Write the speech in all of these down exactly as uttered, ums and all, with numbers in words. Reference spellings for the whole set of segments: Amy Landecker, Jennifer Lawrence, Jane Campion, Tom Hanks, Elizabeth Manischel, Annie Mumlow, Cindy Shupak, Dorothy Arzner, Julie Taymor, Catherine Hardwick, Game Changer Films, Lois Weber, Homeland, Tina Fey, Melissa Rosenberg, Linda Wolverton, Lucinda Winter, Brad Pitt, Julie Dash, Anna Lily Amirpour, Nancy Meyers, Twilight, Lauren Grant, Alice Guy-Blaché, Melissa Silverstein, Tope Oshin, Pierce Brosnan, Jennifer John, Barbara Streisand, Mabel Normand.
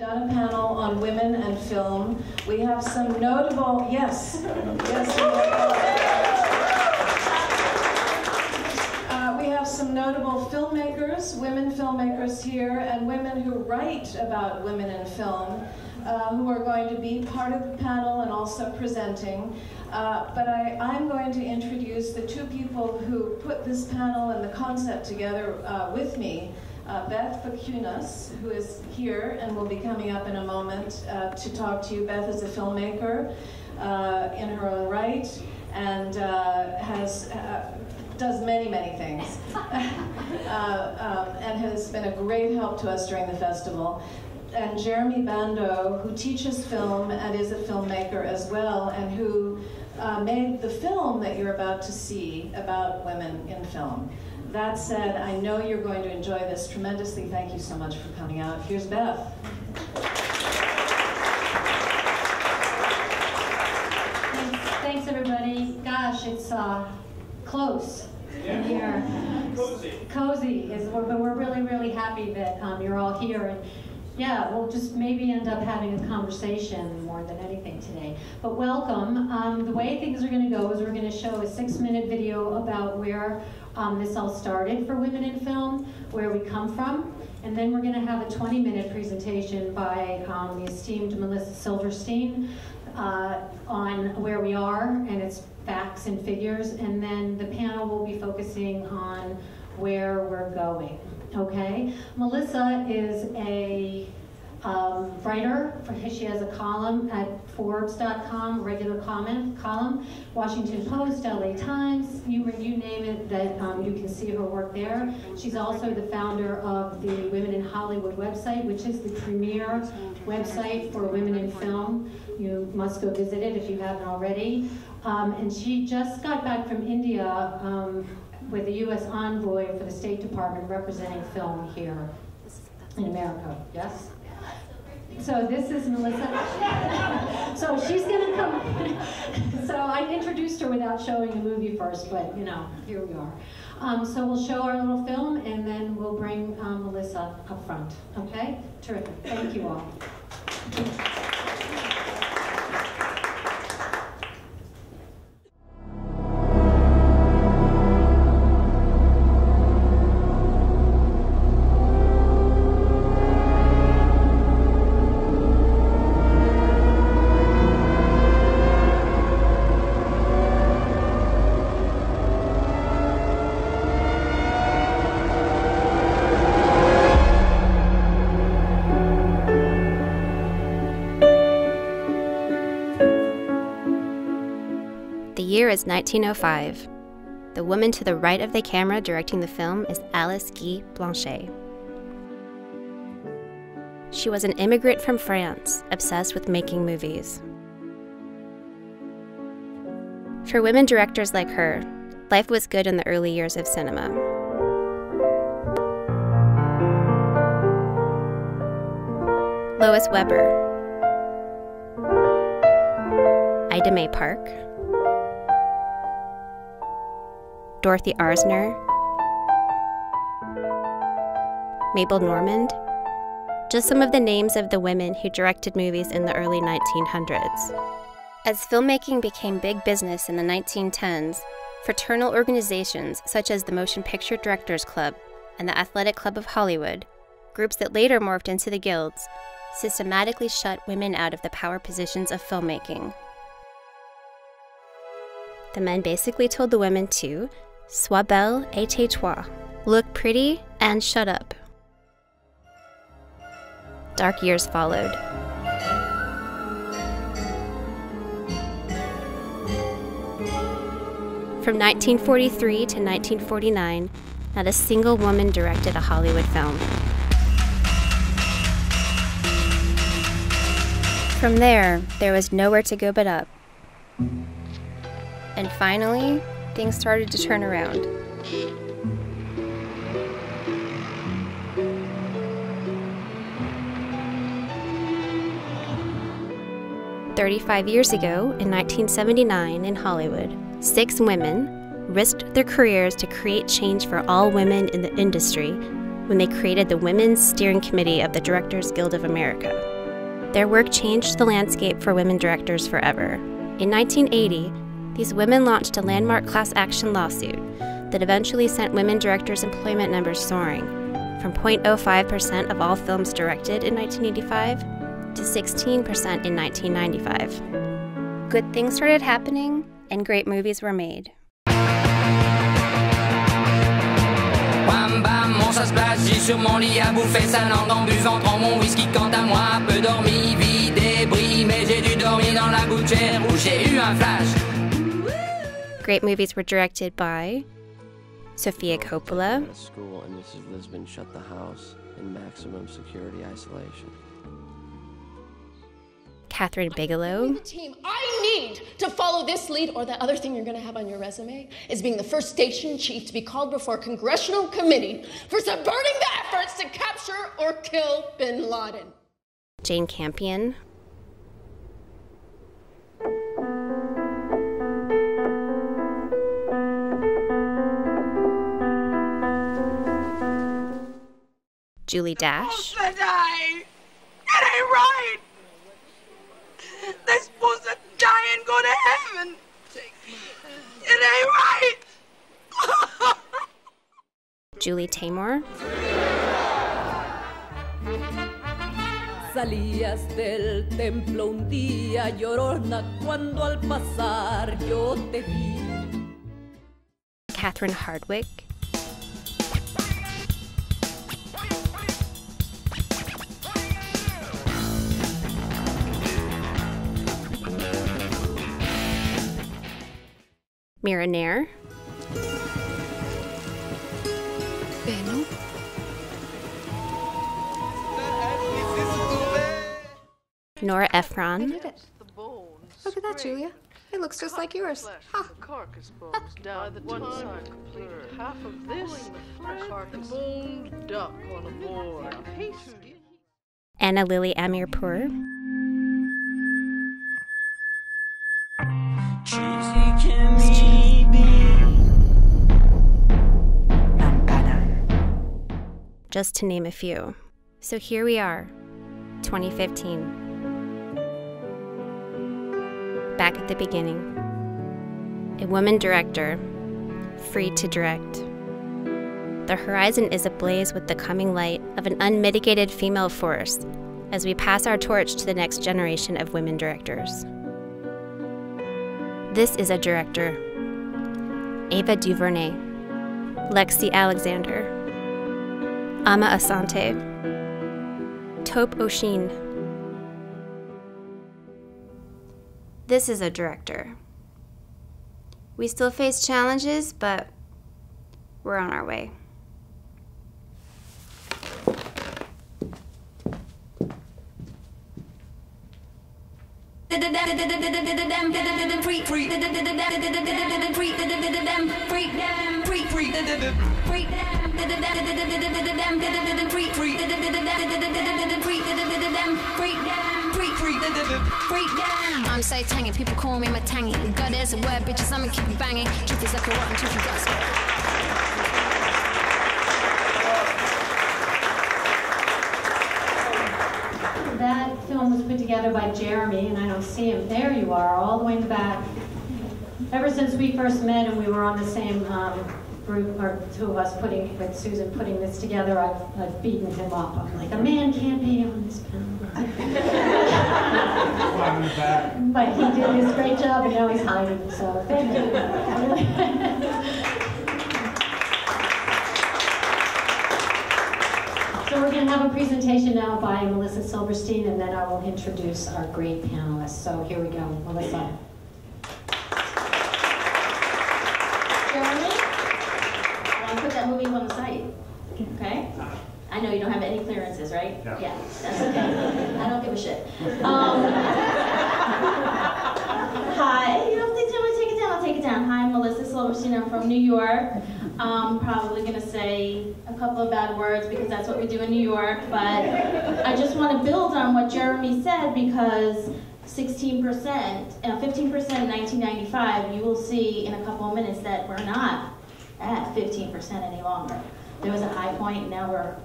done a panel on women and film. We have some notable, yes, yes. Uh, we have some notable filmmakers, women filmmakers here, and women who write about women in film, uh, who are going to be part of the panel and also presenting. Uh, but I, I'm going to introduce the two people who put this panel and the concept together uh, with me. Uh, Beth Pacunas, who is here and will be coming up in a moment uh, to talk to you. Beth is a filmmaker uh, in her own right and uh, has uh, does many, many things uh, um, and has been a great help to us during the festival. And Jeremy Bando, who teaches film and is a filmmaker as well, and who uh, made the film that you're about to see about women in film. That said, I know you're going to enjoy this tremendously. Thank you so much for coming out. Here's Beth. Thanks, thanks everybody. Gosh, it's uh, close yeah. in here. Cozy. Cozy is, but we're really, really happy that um, you're all here. And yeah, we'll just maybe end up having a conversation more than anything today. But welcome. Um, the way things are going to go is we're going to show a six-minute video about where Um, this all started for women in film, where we come from, and then we're going to have a twenty-minute presentation by um, the esteemed Melissa Silverstein uh, on where we are and its facts and figures, and then the panel will be focusing on where we're going. Okay, Melissa is a Um, writer. She has a column at Forbes dot com, regular comment, column, Washington Post, L A Times, you, you name it, that um, you can see her work there. She's also the founder of the Women in Hollywood website, which is the premier website for women in film. You must go visit it if you haven't already. Um, and she just got back from India um, with the U S envoy for the State Department representing film here in America. Yes? So this is Melissa. So she's gonna come. So I introduced her without showing the movie first, but you know, here we are. Um, so we'll show our little film, and then we'll bring um, Melissa up front. Okay, terrific. Thank you all. The year is nineteen oh five. The woman to the right of the camera directing the film is Alice Guy-Blaché. She was an immigrant from France, obsessed with making movies. For women directors like her, life was good in the early years of cinema. Lois Weber, Ida May Park, Dorothy Arzner, Mabel Normand, just some of the names of the women who directed movies in the early nineteen hundreds. As filmmaking became big business in the nineteen tens, fraternal organizations such as the Motion Picture Directors Club and the Athletic Club of Hollywood, groups that later morphed into the guilds, systematically shut women out of the power positions of filmmaking. The men basically told the women to sois belle et tais-toi, look pretty and shut up. Dark years followed. From nineteen forty-three to nineteen forty-nine, not a single woman directed a Hollywood film. From there, there was nowhere to go but up. And finally, things started to turn around. thirty-five years ago, in nineteen seventy-nine, in Hollywood, six women risked their careers to create change for all women in the industry when they created the Women's Steering Committee of the Directors Guild of America. Their work changed the landscape for women directors forever. In nineteen eighty, these women launched a landmark class action lawsuit that eventually sent women directors' employment numbers soaring, from zero point zero five percent of all films directed in nineteen eighty-five to sixteen percent in nineteen ninety-five. Good things started happening, and great movies were made. Great movies were directed by Sofia Coppola, school, and Missus Lisbon shut the house in maximum security isolation. Catherine Bigelow. The team I need to follow this lead, or the other thing you're going to have on your resume is being the first station chief to be called before a congressional committee for subverting the efforts to capture or kill bin Laden. Jane Campion. Julie Dash. Oh, I, that ain't right. They're supposed to die and go to heaven. It ain't right. Julie Taymor. Salías del templo un día llorona cuando al pasar yo te vi. Catherine Hardwick. Mira Nair. Beno. Nora Ephron. I did it. Look at that, Julia. It looks just like yours. Huh. By the time completed half of this, the boned duck on a board. Anna Lily Amirpour. Just to name a few. So here we are, twenty fifteen. Back at the beginning. A woman director, free to direct. The horizon is ablaze with the coming light of an unmitigated female force as we pass our torch to the next generation of women directors. This is a director. Ava DuVernay, Lexi Alexander, Ama Asante, Tope Oshin. This is a director. We still face challenges, but we're on our way. I'm so tangy, people call me my tangy. God is a word, bitches, I'm gonna keep banging. Truth is like a rotten truth, that's what. That film was put together by Jeremy, and I don't see him. There you are, all the way in the back. Ever since we first met and we were on the same um, group, or two of us putting, with Susan putting this together, I've, I've beaten him up. I'm like, a man can't be on this panel. But he did this great job, and now he's hiding, so thank you. So we're going to have a presentation now by Melissa Silverstein, and then I will introduce our great panelists. So here we go, Melissa. On the site, okay? I know you don't have any clearances, right? No. Yeah, that's okay. I don't give a shit. Um, hi, you don't think I'm gonna take it down? I'll take it down. Hi, I'm Melissa Silverstein. I'm from New York. Um, probably gonna say a couple of bad words because that's what we do in New York. But I just want to build on what Jeremy said, because sixteen percent, fifteen percent in nineteen ninety-five. You will see in a couple of minutes that we're not at fifteen percent any longer. There was a high point, now we're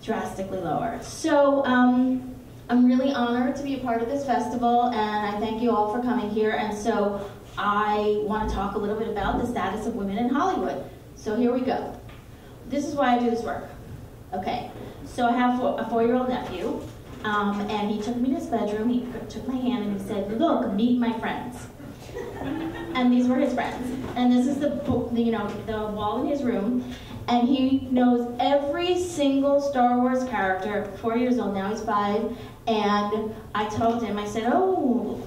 drastically lower. So um, I'm really honored to be a part of this festival, and I thank you all for coming here. And so I want to talk a little bit about the status of women in Hollywood. So here we go. This is why I do this work. Okay, so I have a four-year-old nephew, um, and he took me to his bedroom, he took my hand, and he said, look, meet my friends. And these were his friends. And this is the, you know, the wall in his room, and he knows every single Star Wars character. Four years old, now he's five, and I told him, I said, oh,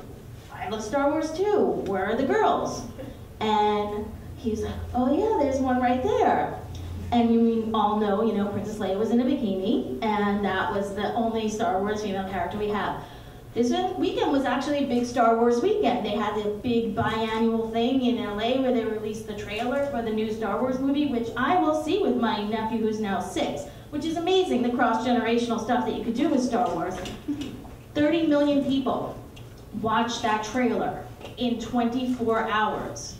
I love Star Wars too, where are the girls? And he's like, oh yeah, there's one right there. And we all know, you know, Princess Leia was in a bikini, and that was the only Star Wars female character we have. This weekend was actually a big Star Wars weekend. They had this big biannual thing in L A where they released the trailer for the new Star Wars movie, which I will see with my nephew who's now six, which is amazing, the cross-generational stuff that you could do with Star Wars. thirty million people watched that trailer in twenty-four hours.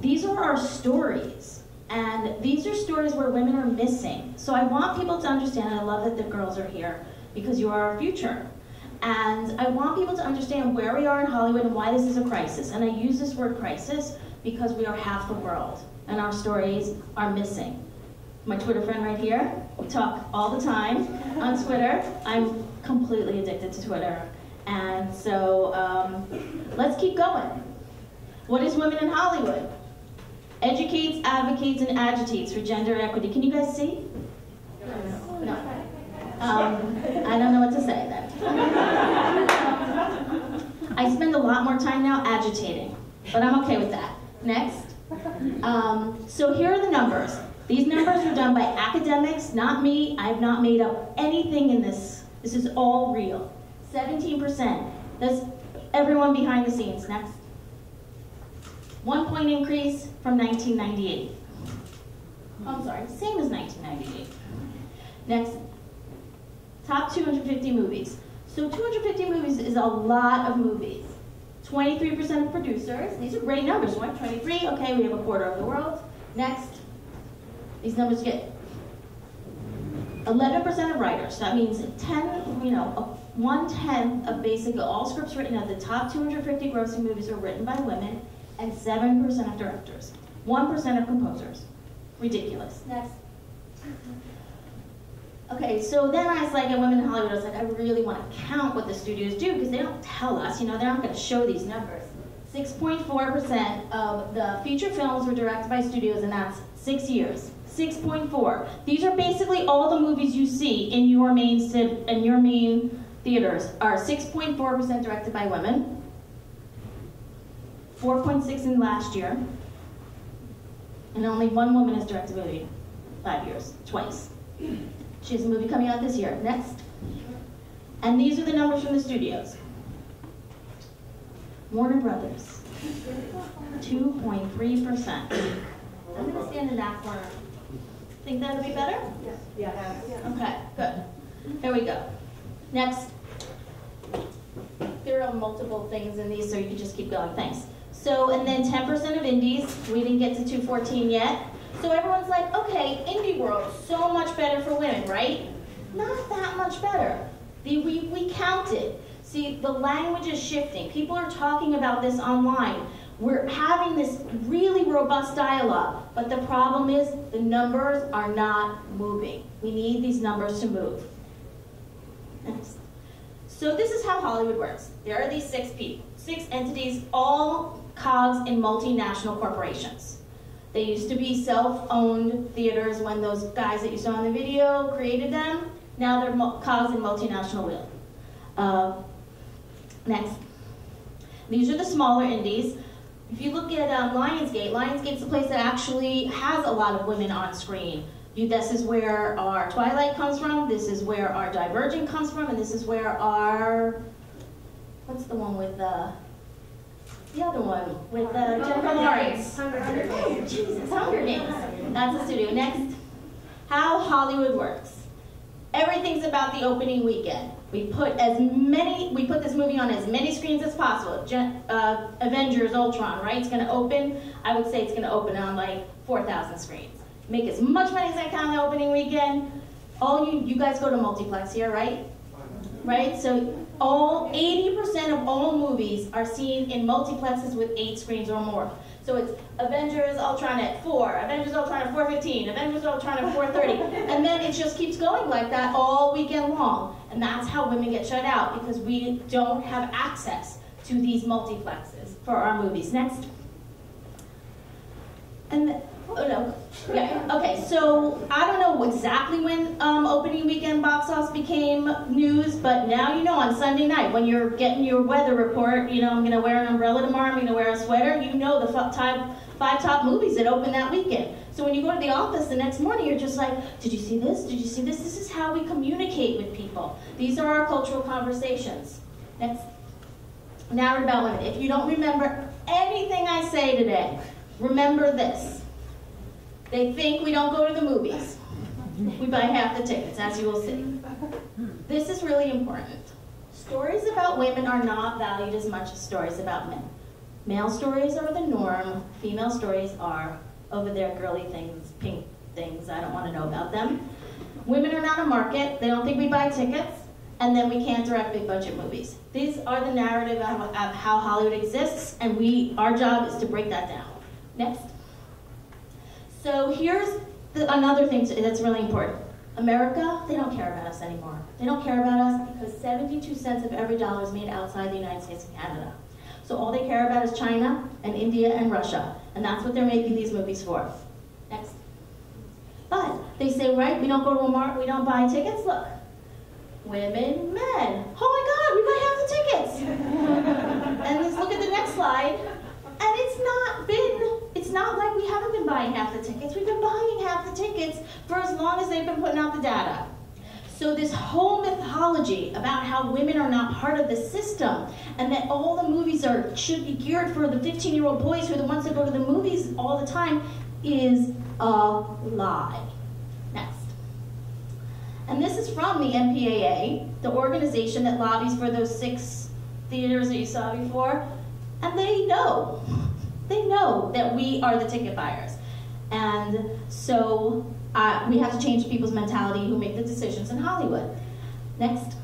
These are our stories. And these are stories where women are missing. So I want people to understand, and I love that the girls are here, because you are our future. And I want people to understand where we are in Hollywood and why this is a crisis. And I use this word crisis because we are half the world, and our stories are missing. My Twitter friend right here, we talk all the time on Twitter. I'm completely addicted to Twitter. And so um, let's keep going. What is Women in Hollywood? Educates, advocates, and agitates for gender equity. Can you guys see? No. no. Um, I don't know what to say then. I spend a lot more time now agitating, but I'm okay with that. Next. Um, so here are the numbers. These numbers are done by academics, not me. I've not made up anything in this. This is all real. seventeen percent. That's everyone behind the scenes. Next. One point increase from nineteen ninety-eight. Oh, I'm sorry, same as nineteen ninety-eight. Next, top two hundred fifty movies. So two hundred fifty movies is a lot of movies. twenty-three percent of producers, these are great numbers, twenty-three, okay, we have a quarter of the world. Next, these numbers get eleven percent of writers. That means ten, you know, one-tenth of basically all scripts written of the top two hundred fifty grossing movies are written by women, and seven percent of directors, one percent of composers. Ridiculous. Next. Okay, so then I was like, at Women in Hollywood, I was like, I really want to count what the studios do, because they don't tell us, you know, they're not going to show these numbers. six point four percent of the feature films were directed by studios, and that's six years. six point four. These are basically all the movies you see in your main, in your main theaters are six point four percent directed by women. four point six in last year, and only one woman has directed a movie. Five years, twice. She has a movie coming out this year. Next. And these are the numbers from the studios. Warner Brothers, two point three percent. I'm gonna stand in that corner. Think that'll be better? Yes. Yeah. Yeah. Okay, good. There we go. Next. There are multiple things in these, so you can just keep going, thanks. So, and then ten percent of indies, we didn't get to two fourteen yet. So everyone's like, okay, indie world, so much better for women, right? Not that much better. The, we, we counted. See, the language is shifting. People are talking about this online. We're having this really robust dialogue, but the problem is the numbers are not moving. We need these numbers to move. Next. So this is how Hollywood works. There are these six people, six entities, all cogs in multinational corporations. They used to be self-owned theaters when those guys that you saw in the video created them. Now they're cogs in multinational wheel. Uh, next. These are the smaller indies. If you look at um, Lionsgate, Lionsgate's the place that actually has a lot of women on screen. This is where our Twilight comes from, this is where our Divergent comes from, and this is where our, what's the one with the, the other one, with uh, Jennifer Lawrence. Hunger Games. Oh, Jesus, Hunger Games. That's the studio. Next, how Hollywood works. Everything's about the opening weekend. We put as many, we put this movie on as many screens as possible. Gen, uh, Avengers, Ultron, right? It's gonna open, I would say it's gonna open on like four thousand screens. Make as much money as I can on the opening weekend. All you, you guys go to multiplex here, right? right? So all eighty percent of all movies are seen in multiplexes with eight screens or more. So it's Avengers Ultron at four, Avengers Ultron at four fifteen, Avengers Ultron at four thirty, and then it just keeps going like that all weekend long. And that's how women get shut out, because we don't have access to these multiplexes for our movies. Next. And the, oh no, yeah, okay, so I don't know exactly when um, opening weekend box office became news, but now you know on Sunday night when you're getting your weather report, you know, I'm gonna wear an umbrella tomorrow, I'm gonna wear a sweater, you know the time, five top movies that open that weekend. So when you go to the office the next morning, you're just like, did you see this, did you see this? This is how we communicate with people. These are our cultural conversations. Next. Now about women. If you don't remember anything I say today, remember this. They think we don't go to the movies. We buy half the tickets, as you will see. This is really important. Stories about women are not valued as much as stories about men. Male stories are the norm. Female stories are over there, girly things, pink things. I don't want to know about them. Women are not a market. They don't think we buy tickets. And then we can't direct big budget movies. These are the narrative of, of how Hollywood exists, and we, our job is to break that down. Next. So here's the, another thing to, that's really important. America, they don't care about us anymore. They don't care about us because seventy-two cents of every dollar is made outside the United States and Canada. So all they care about is China and India and Russia, and that's what they're making these movies for. Next. But they say, right, we don't go to Walmart, we don't buy tickets, look. Women, men. Oh my God, we buy half the tickets. And let's look at the next slide. And it's not been, it's not like we haven't been buying half the tickets. We've been buying half the tickets for as long as they've been putting out the data. So this whole mythology about how women are not part of the system and that all the movies are should be geared for the fifteen-year-old boys who are the ones that go to the movies all the time is a lie. And this is from the M P A A, the organization that lobbies for those six theaters that you saw before. And they know, they know that we are the ticket buyers. And so uh, we have to change people's mentality who make the decisions in Hollywood. Next.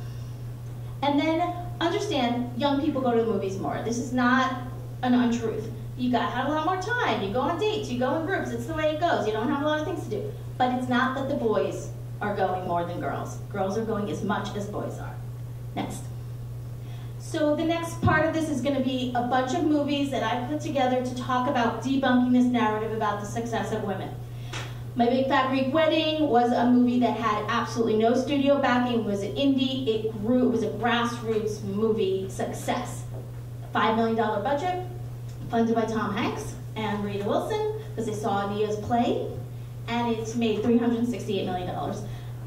And then understand young people go to the movies more. This is not an untruth. You got have a lot more time. You go on dates, you go in groups. It's the way it goes. You don't have a lot of things to do. But it's not that the boys are going more than girls. Girls are going as much as boys are. Next. So the next part of this is going to be a bunch of movies that I put together to talk about debunking this narrative about the success of women. My Big Fat Greek Wedding was a movie that had absolutely no studio backing. It was an indie. It grew. It was a grassroots movie success. five million dollar budget, funded by Tom Hanks and Rita Wilson, because they saw Nia's play. And it's made three hundred sixty-eight million dollars.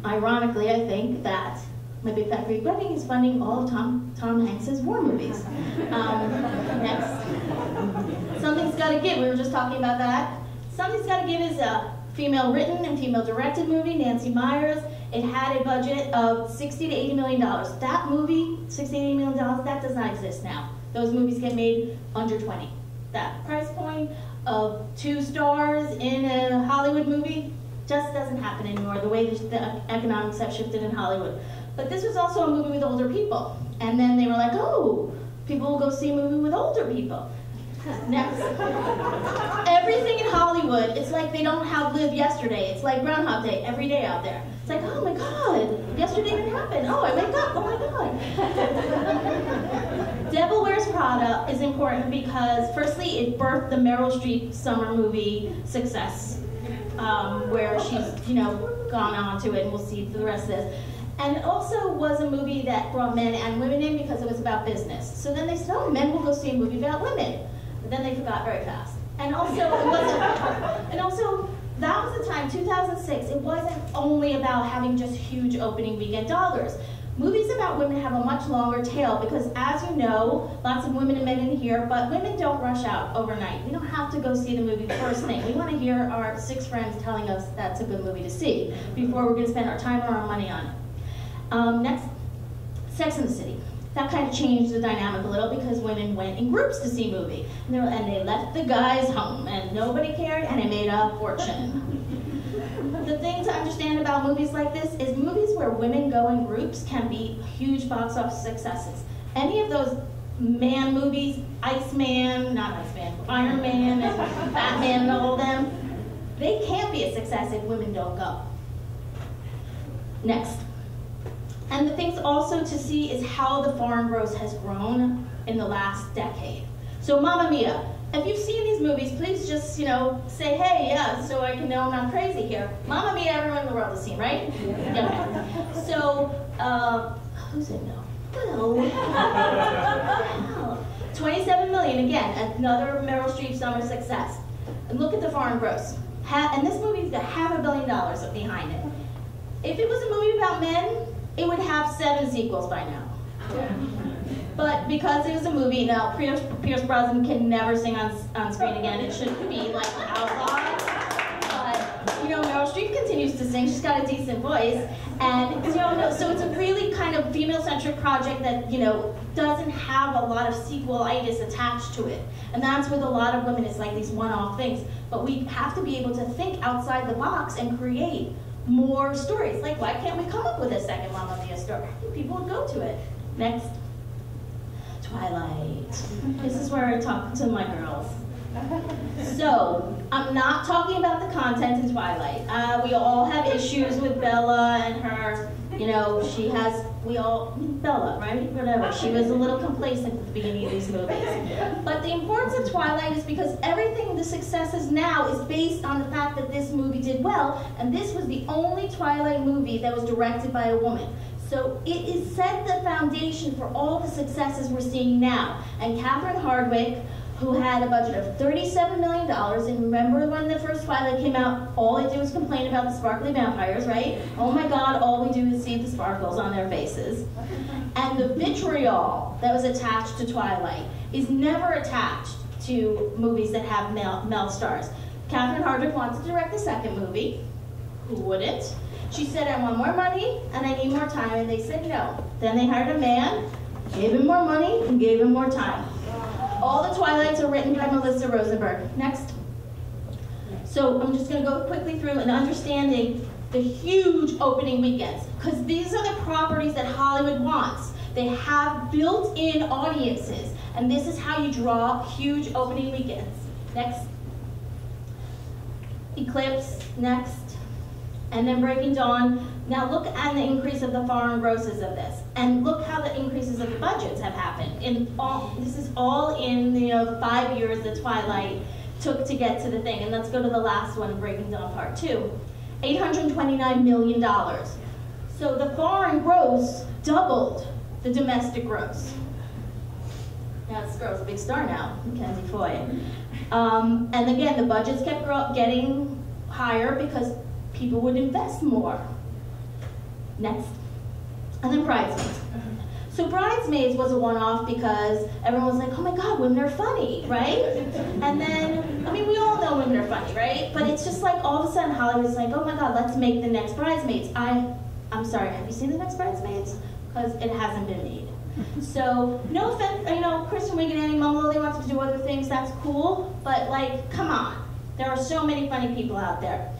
Ironically, I think that My Big Fat Greek Wedding is funding all of Tom, Tom Hanks' war movies. Um, next. Something's Gotta Give, we were just talking about that. Something's Gotta Give is a female written and female directed movie, Nancy Meyers. It had a budget of sixty to eighty million dollars. That movie, sixty to eighty million dollars, that does not exist now. Those movies get made under twenty. That price point of two stars in a Hollywood movie just doesn't happen anymore, the way the economics have shifted in Hollywood. But this was also a movie with older people. And then they were like, oh, people will go see a movie with older people. Next. Everything in Hollywood, it's like they don't have lived yesterday. It's like Groundhog Day every day out there. It's like, oh my God, yesterday didn't happen. Oh, I wake up, oh my God. Devil Wears Prada is important because, firstly, it birthed the Meryl Streep summer movie success, um, where she's, you know, gone on to it, and we'll see the rest of this. And it also was a movie that brought men and women in because it was about business. So then they said, oh, men will go see a movie about women. But then they forgot very fast. And also, it wasn't, and also, that was the time, two thousand six, it wasn't only about having just huge opening weekend dollars. Movies about women have a much longer tail because, as you know, lots of women and men in here, but women don't rush out overnight. We don't have to go see the movie first thing. We want to hear our six friends telling us that's a good movie to see before we're going to spend our time or our money on it. Um, next, Sex and the City. That kind of changed the dynamic a little because women went in groups to see movies. And they, were, and they left the guys home, and nobody cared, and it made a fortune. The thing to understand about movies like this is movies where women go in groups can be huge box office successes. Any of those man movies, Iceman, not Iceman, Iron Man, and Batman and all of them, they can't be a success if women don't go. Next. And the things also to see is how the foreign gross has grown in the last decade. So Mamma Mia, if you've seen these movies, please just, you know, say, hey, yeah, so I can know I'm not crazy here. Mamma Mia, everyone in the world has seen, right? Yeah. Yeah. So, uh, who's it now? Hello. twenty-seven million, again, another Meryl Streep summer success. And look at the foreign gross. Ha and this movie's got half a billion dollars behind it. If it was a movie about men, it would have seven sequels by now. Yeah. But because it was a movie, now Pierce, Pierce Brosnan can never sing on, on screen again. It should be like outlawed. But you know, Meryl Streep continues to sing. She's got a decent voice, and you know, so it's a really kind of female-centric project that you know doesn't have a lot of sequelitis attached to it. And that's with a lot of women. It's like these one-off things. But we have to be able to think outside the box and create more stories. Like, why can't we come up with a second Mamma Mia story? People would go to it. Next. Twilight. This is where I talk to my girls. So, I'm not talking about the content in Twilight. Uh, we all have issues with Bella and her, you know, she has, we all, Bella, right? Whatever. She was a little complacent at the beginning of these movies. But the importance of Twilight is because everything, the success is now, is based on the fact that this movie did well, and this was the only Twilight movie that was directed by a woman. So it is set the foundation for all the successes we're seeing now. And Catherine Hardwick, who had a budget of thirty-seven million dollars, and remember when the first Twilight came out, all they did was complain about the sparkly vampires, right? Oh my God, all we do is see the sparkles on their faces. And the vitriol that was attached to Twilight is never attached to movies that have male, male stars. Catherine Hardwick wants to direct the second movie. Who wouldn't? She said, I want more money, and I need more time, and they said no. Then they hired a man, gave him more money, and gave him more time. All the Twilights are written by Melissa Rosenberg. Next. So I'm just going to go quickly through and understanding the huge opening weekends, because these are the properties that Hollywood wants. They have built-in audiences, and this is how you draw huge opening weekends. Next. Eclipse, next. And then Breaking Dawn. Now look at the increase of the foreign grosses of this, and look how the increases of the budgets have happened. In all, this is all in you know five years that Twilight took to get to the thing. And let's go to the last one, Breaking Dawn Part Two, eight hundred twenty-nine million dollars. So the foreign gross doubled the domestic gross. Now this girl's a big star now, Mackenzie Foy. Um, and again, the budgets kept getting higher because people would invest more. Next. And then Bridesmaids. So Bridesmaids was a one-off because everyone was like, oh my God, women are funny, right? And then, I mean, we all know women are funny, right? But it's just like all of a sudden Hollywood's like, oh my God, let's make the next Bridesmaids. I, I'm sorry, have you seen the next Bridesmaids? Because it hasn't been made. So, no offense, you know, Kristen Wiig and Annie Mumlow, they want to do other things, that's cool, but like, come on. There are so many funny people out there.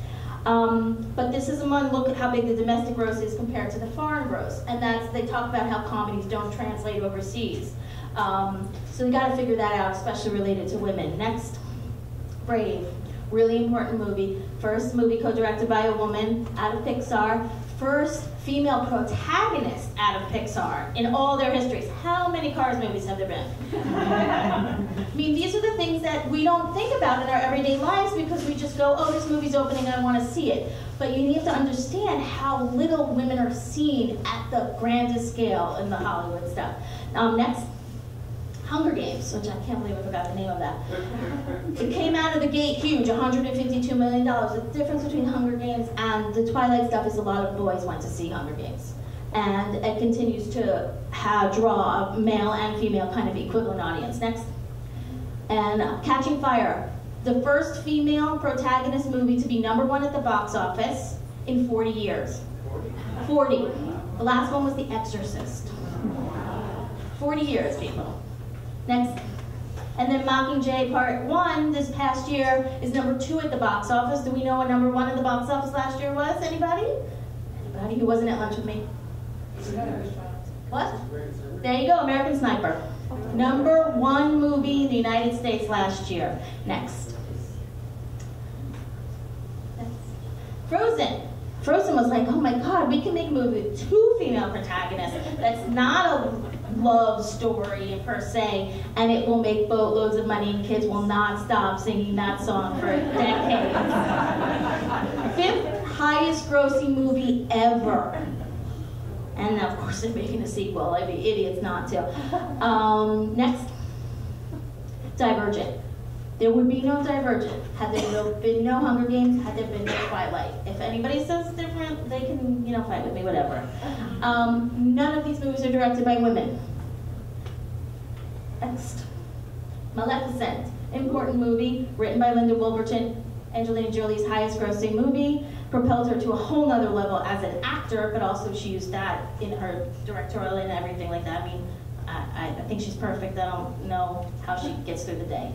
Um, but this is a month, look at how big the domestic gross is compared to the foreign gross. And that's, they talk about how comedies don't translate overseas. Um, so we gotta figure that out, especially related to women. Next, Brave, really important movie. First movie co-directed by a woman out of Pixar. First female protagonist out of Pixar in all their histories. How many Cars movies have there been? I mean, these are the things that we don't think about in our everyday lives because we just go, oh, this movie's opening, I want to see it. But you need to understand how little women are seen at the grandest scale in the Hollywood stuff. Um, next, Hunger Games, which I can't believe I forgot the name of that. It came out of the gate huge, one hundred fifty-two million dollars. The difference between Hunger Games and the Twilight stuff is a lot of boys went to see Hunger Games. And it continues to have, draw a male and female kind of equivalent audience. Next. And uh, Catching Fire, the first female protagonist movie to be number one at the box office in forty years. forty. The last one was The Exorcist. forty years, people. Next. And then Mockingjay Part One this past year is number two at the box office. Do we know what number one at the box office last year was? Anybody? Anybody who wasn't at lunch with me? What? There you go, American Sniper. Number one movie in the United States last year. Next. Frozen. Frozen was like, oh my God, we can make a movie with two female protagonists. That's not a love story per se, and it will make boatloads of money, and kids will not stop singing that song for decades. Fifth highest grossing movie ever. And of course they're making a sequel, I'd be idiots not to. Um, next, Divergent. There would be no Divergent had there been no Hunger Games, had there been no Twilight. If anybody says different, they can, you know, fight with me, whatever. Um, none of these movies are directed by women. Next, Maleficent, important movie, written by Linda Wolverton, Angelina Jolie's highest grossing movie, propelled her to a whole nother level as an actor, but also she used that in her directorial and everything like that. I mean, I, I think she's perfect. I don't know how she gets through the day.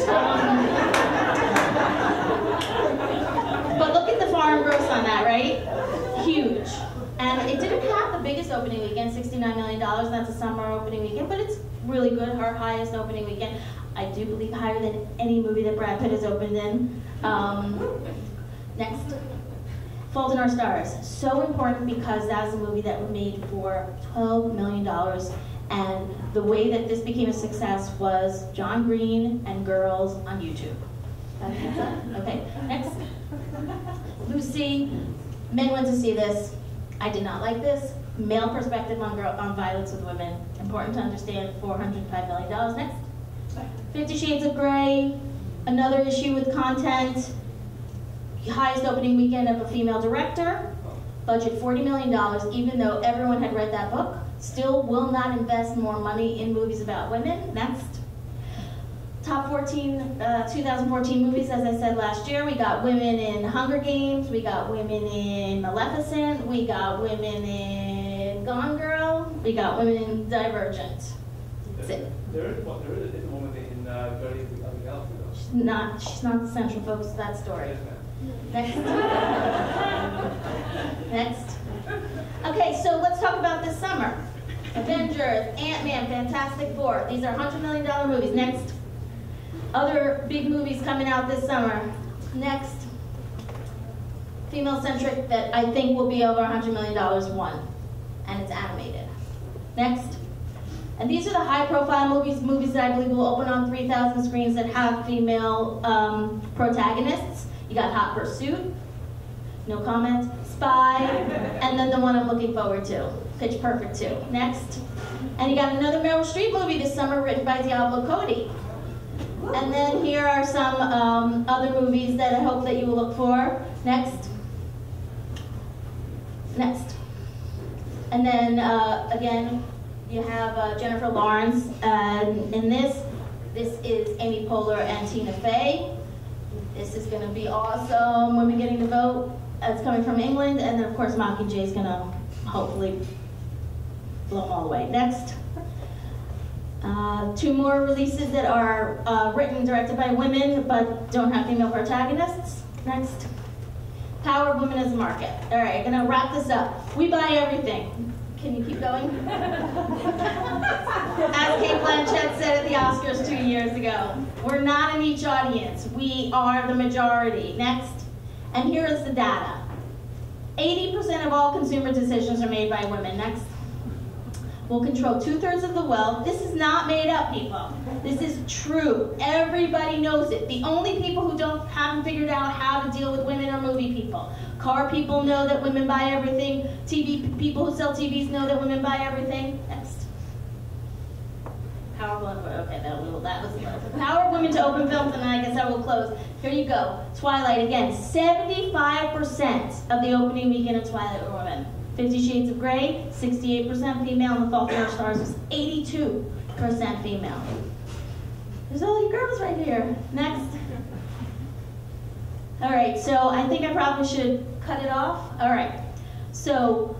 Um, but look at the foreign gross on that, right? Huge. And it didn't have the biggest opening weekend, sixty-nine million dollars. That's a summer opening weekend, but it's really good. Her highest opening weekend. I do believe higher than any movie that Brad Pitt has opened in. Um, next. Fault in Our Stars. So important because that was a movie that was made for twelve million dollars. And the way that this became a success was John Green and girls on YouTube. Okay, next. Lucy, men went to see this. I did not like this. Male perspective on girl on violence with women. Important to understand, four hundred five million dollars. Next. Fifty Shades of Grey, another issue with content. Highest opening weekend of a female director. Budget forty million dollars, even though everyone had read that book. Still will not invest more money in movies about women. Next. Top fourteen, uh, two thousand fourteen movies, as I said last year. We got women in Hunger Games. We got women in Maleficent. We got women in Gone Girl. We got women in Divergent. That's it. There is what, there is a woman in uh, Dirty Little Elf. She's not, she's not the central focus of that story. Next. Next. Okay, so let's talk about this summer. Avengers, Ant-Man, Fantastic Four. These are one hundred million dollar movies. Next. Other big movies coming out this summer. Next. Female-centric that I think will be over one hundred million dollars won. And it's animated. Next. And these are the high-profile movies, movies that I believe will open on three thousand screens that have female um, protagonists. You got Hot Pursuit. No comment. Spy, and then the one I'm looking forward to, Pitch Perfect two. Next. And you got another Meryl Streep movie this summer written by Diablo Cody. And then here are some um, other movies that I hope that you will look for. Next. Next. And then, uh, again, you have uh, Jennifer Lawrence uh, in this. This is Amy Poehler and Tina Fey. This is going to be awesome. Women getting to vote. It's coming from England, and then of course Mockingjay is gonna hopefully blow them all away. Next, uh, two more releases that are uh, written and directed by women but don't have female protagonists. Next, Power of Women as a Market. All right, I'm gonna wrap this up. We buy everything. Can you keep going? As Kate Blanchett said at the Oscars two years ago, we're not in each audience. We are the majority. Next. And here is the data. eighty percent of all consumer decisions are made by women. Next. We'll control two-thirds of the wealth. This is not made up, people. This is true. Everybody knows it. The only people who don't haven't figured out how to deal with women are movie people. Car people know that women buy everything. T V people who sell T Vs know that women buy everything. Next. Power of women. Okay, that was that was the power of women to open films, and I guess I will close. Here you go. Twilight again. seventy-five percent of the opening weekend of Twilight were women. Fifty Shades of Grey, sixty-eight percent female, and The Fault in Our Stars was eighty-two percent female. There's all you girls right here. Next. All right. So I think I probably should cut it off. All right. So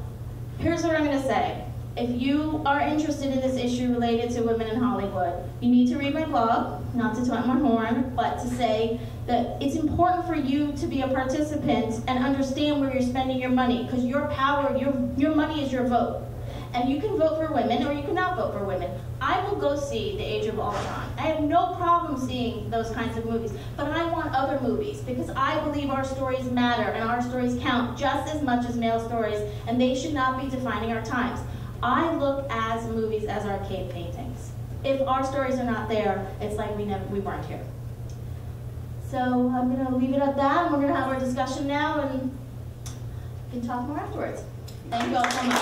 here's what I'm going to say. If you are interested in this issue related to women in Hollywood, you need to read my blog. not to toot my horn, but to say that it's important for you to be a participant and understand where you're spending your money, because your power, your, your money is your vote. And you can vote for women or you cannot vote for women. I will go see The Age of Ultron. I have no problem seeing those kinds of movies, but I want other movies because I believe our stories matter and our stories count just as much as male stories, and they should not be defining our times. I look at movies as arcade paintings. If our stories are not there, it's like we never, we weren't here. So I'm gonna leave it at that, and we're gonna have our discussion now, and we can talk more afterwards. Thank you all so much.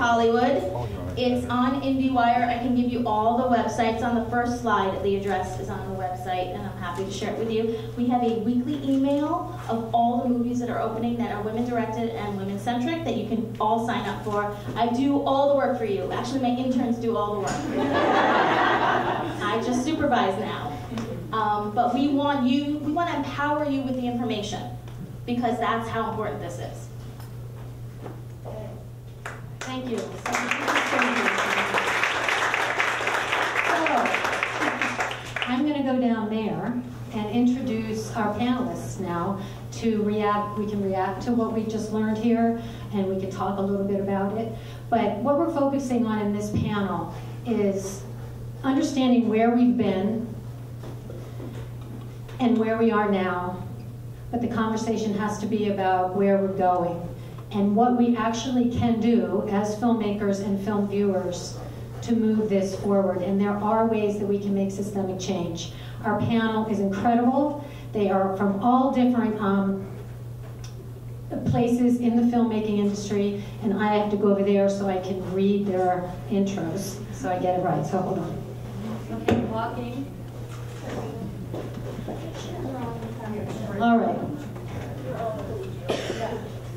Hollywood. It's on IndieWire. I can give you all the websites on the first slide. The address is on the website, and I'm happy to share it with you. We have a weekly email of all the movies that are opening that are women-directed and women-centric that you can all sign up for. I do all the work for you. Actually, my interns do all the work. I just supervise now. Um, but we want you, we want to empower you with the information, because that's how important this is. Thank you. So, I'm going to go down there and introduce our panelists now to react. We can react to what we just learned here, and we can talk a little bit about it. But what we're focusing on in this panel is understanding where we've been and where we are now. But the conversation has to be about where we're going, and what we actually can do as filmmakers and film viewers to move this forward. And there are ways that we can make systemic change. Our panel is incredible. They are from all different um, places in the filmmaking industry, and I have to go over there so I can read their intros, so I get it right, so hold on. Okay, walking. All right.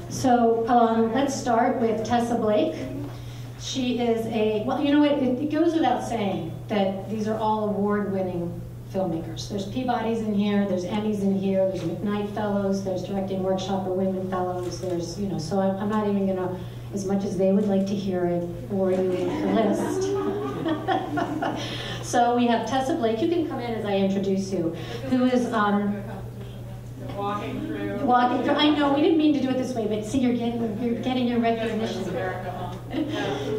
So um, let's start with Tessa Blake. She is a, well, you know what, it, it goes without saying that these are all award-winning filmmakers. There's Peabodys in here, there's Emmys in here, there's McKnight Fellows, there's Directing Workshop for Women Fellows, there's, you know, so I'm, I'm not even gonna, as much as they would like to hear it, bore you with the list. So we have Tessa Blake, you can come in as I introduce you, who is, um, Walking through. Walking through. I know we didn't mean to do it this way, but see, you're getting you're getting your recognition.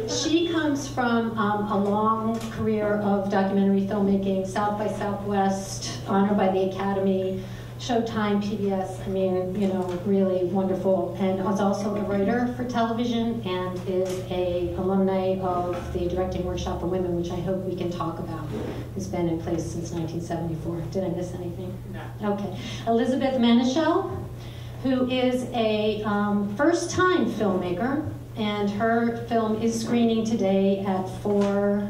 She comes from um, a long career of documentary filmmaking, South by Southwest, honored by the Academy, Showtime, P B S. I mean, you know, really wonderful. And is also a writer for television and is a alumni of the Directing Workshop for Women, which I hope we can talk about. Has been in place since nineteen seventy-four. Did I miss anything? No. Okay. Elizabeth Manischel, who is a um, first-time filmmaker, and her film is screening today at four.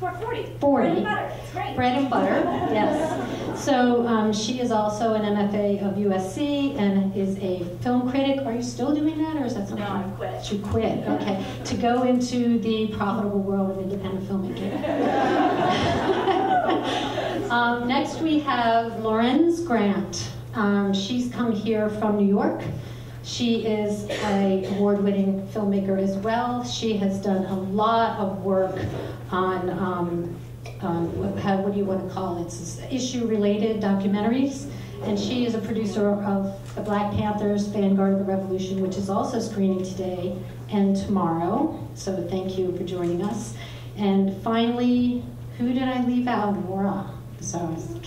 four forty. forty. Bread and butter. It's great. Bread and butter. Yes. So um, she is also an M F A of U S C and is a film critic. Are you still doing that, or is that something? No, I've quit. She quit. Okay. To go into the profitable world of independent filmmaking. um, next, we have Lauren Grant. Um, she's come here from New York. She is an award-winning filmmaker as well. She has done a lot of work on, um, um, what, how, what do you want to call it? It's issue-related documentaries. And she is a producer of the Black Panthers, Vanguard of the Revolution, which is also screening today and tomorrow. So thank you for joining us. And finally, who did I leave out? Nora. So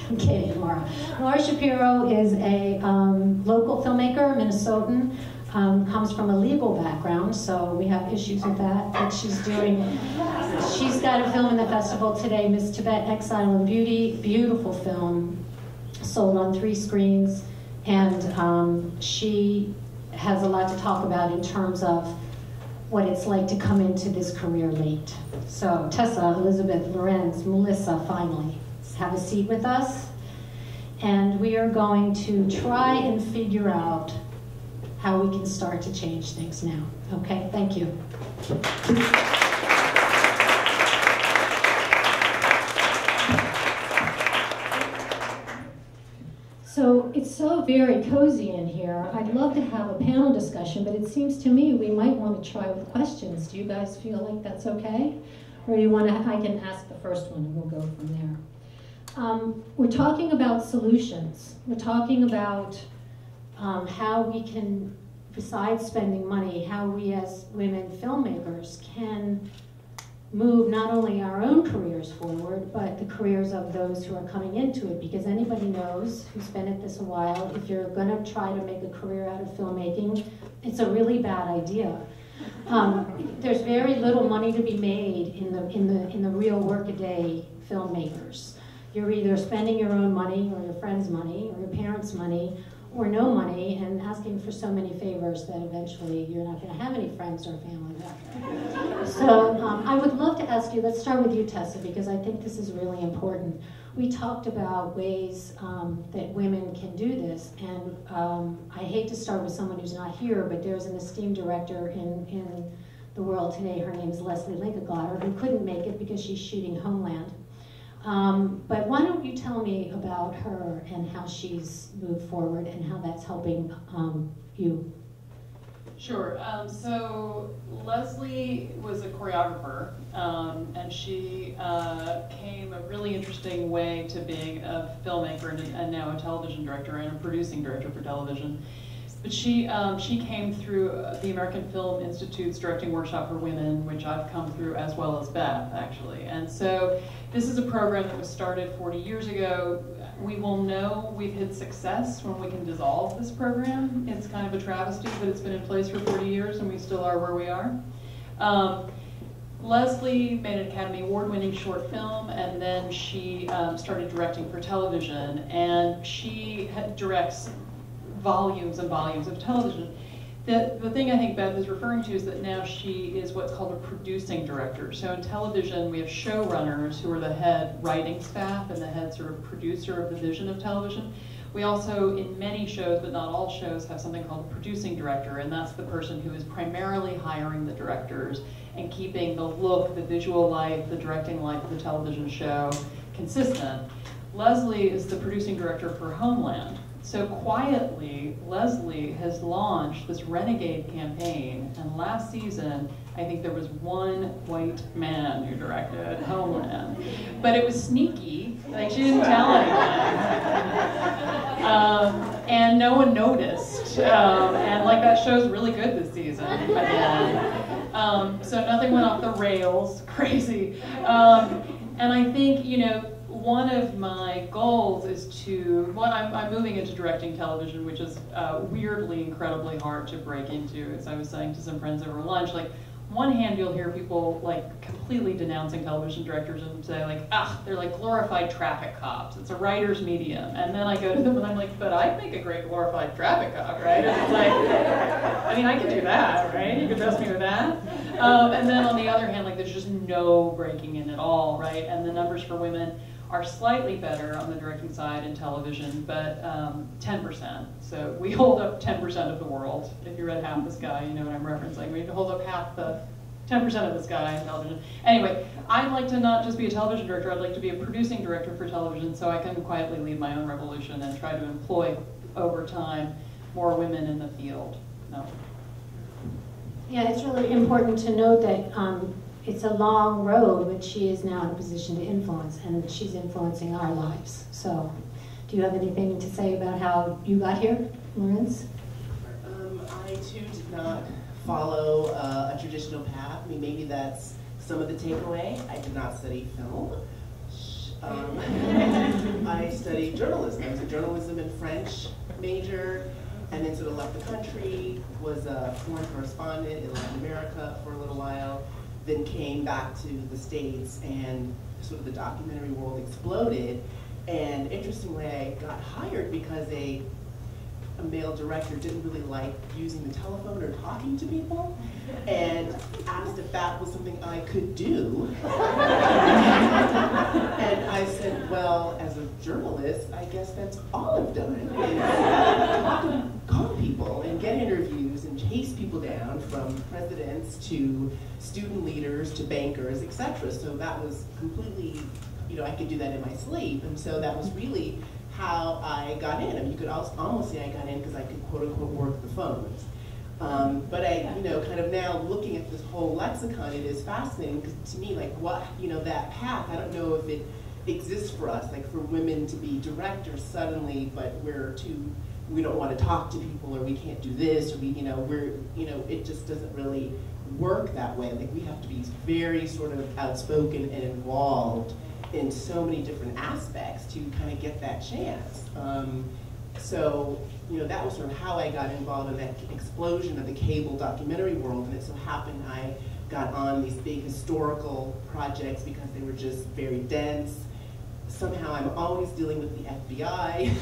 I'm kidding, Laura. Laura Shapiro is a um, local filmmaker, Minnesotan, um, comes from a legal background, so we have issues with that. But she's doing, she's got a film in the festival today, Miss Tibet, Exile and Beauty, beautiful film, sold on three screens, and um, she has a lot to talk about in terms of what it's like to come into this career late. So Tessa, Elizabeth, Lorenz, Melissa, finally. Have a seat with us, and we are going to try and figure out how we can start to change things now. Okay, thank you. So It's so very cozy in here. I'd love to have a panel discussion, but it seems to me we might want to try with questions. Do you guys feel like that's okay? Or do you want to, I can ask the first one and we'll go from there. Um, we're talking about solutions. We're talking about um, how we can, besides spending money, how we as women filmmakers can move not only our own careers forward, but the careers of those who are coming into it, because anybody knows who's been at this a while, if you're gonna try to make a career out of filmmaking, it's a really bad idea. Um, there's very little money to be made in the, in the, in the real workaday filmmakers. You're either spending your own money or your friend's money or your parents' money or no money and asking for so many favors that eventually you're not gonna have any friends or family left. So um, I would love to ask you, let's start with you, Tessa, because I think this is really important. We talked about ways um, that women can do this, and um, I hate to start with someone who's not here, but there's an esteemed director in, in the world today, her name is Leslie Linka-Glatter, who couldn't make it because she's shooting Homeland. Um, but why don't you tell me about her and how she's moved forward and how that's helping um, you? Sure. Um, so Leslie was a choreographer, um, and she uh, came a really interesting way to being a filmmaker and, and now a television director and a producing director for television. But she, um, she came through the American Film Institute's Directing Workshop for Women, which I've come through as well as Beth, actually. And so this is a program that was started forty years ago. We will know we've hit success when we can dissolve this program. It's kind of a travesty, but it's been in place for forty years and we still are where we are. Um, Leslie made an Academy Award-winning short film, and then she um, started directing for television, and she had, directs volumes and volumes of television. The, the thing I think Beth is referring to is that now she is what's called a producing director. So in television, we have showrunners who are the head writing staff and the head sort of producer of the vision of television. We also, in many shows, but not all shows, have something called a producing director, and that's the person who is primarily hiring the directors and keeping the look, the visual life, the directing life of the television show consistent. Leslie is the producing director for Homeland. So quietly, Leslie has launched this renegade campaign, and last season, I think there was one white man who directed Homeland. But it was sneaky, like she didn't tell anyone. Um, and no one noticed. Um, and like that show's really good this season. And, um, so nothing went off the rails, crazy. Um, and I think, you know, one of my goals is to, one, I'm, I'm moving into directing television, which is uh, weirdly incredibly hard to break into, as I was saying to some friends over lunch. Like, one hand you'll hear people like completely denouncing television directors and say like, ah, they're like glorified traffic cops, it's a writer's medium. And then I go to them and I'm like, but I'd make a great glorified traffic cop, right? And it's like, I mean, I could do that, right? You could trust me with that. Um, and then on the other hand, like there's just no breaking in at all, right? And the numbers for women are slightly better on the directing side in television, but um, ten percent. So we hold up ten percent of the world. If you read Half the Sky, you know what I'm referencing. We hold up half the, ten percent of the sky in television. Anyway, I'd like to not just be a television director, I'd like to be a producing director for television so I can quietly lead my own revolution and try to employ, over time, more women in the field. No. Yeah, it's really important to note that um, it's a long road, but she is now in a position to influence, and she's influencing our lives. So, do you have anything to say about how you got here, Lorenz? Um, I, too, did not follow uh, a traditional path. I mean, maybe that's some of the takeaway. I did not study film. Um, I studied journalism. I was a journalism and French major, and then sort of left the country, was a foreign correspondent in Latin America for a little while, then came back to the States, and sort of the documentary world exploded. And interestingly, I got hired because a, a male director didn't really like using the telephone or talking to people, and asked if that was something I could do. And I said, well, as a journalist, I guess that's all I've done, is call people and get interviews and chase people down, from presidents to student leaders to bankers, et cetera. So that was completely, you know, I could do that in my sleep. And so that was really how I got in. I mean, you could almost say I got in because I could quote unquote work the phones. Um, but I, you know, kind of now looking at this whole lexicon, it is fascinating because to me, like, what, you know, that path, I don't know if it exists for us, like for women to be directors suddenly, but we're too, we don't want to talk to people, or we can't do this, or we, you know, we're, you know, it just doesn't really work that way. Like, we have to be very sort of outspoken and involved in so many different aspects to kind of get that chance. Um, so, you know, that was sort of how I got involved in that explosion of the cable documentary world, and it so happened I got on these big historical projects because they were just very dense. Somehow I'm always dealing with the F B I,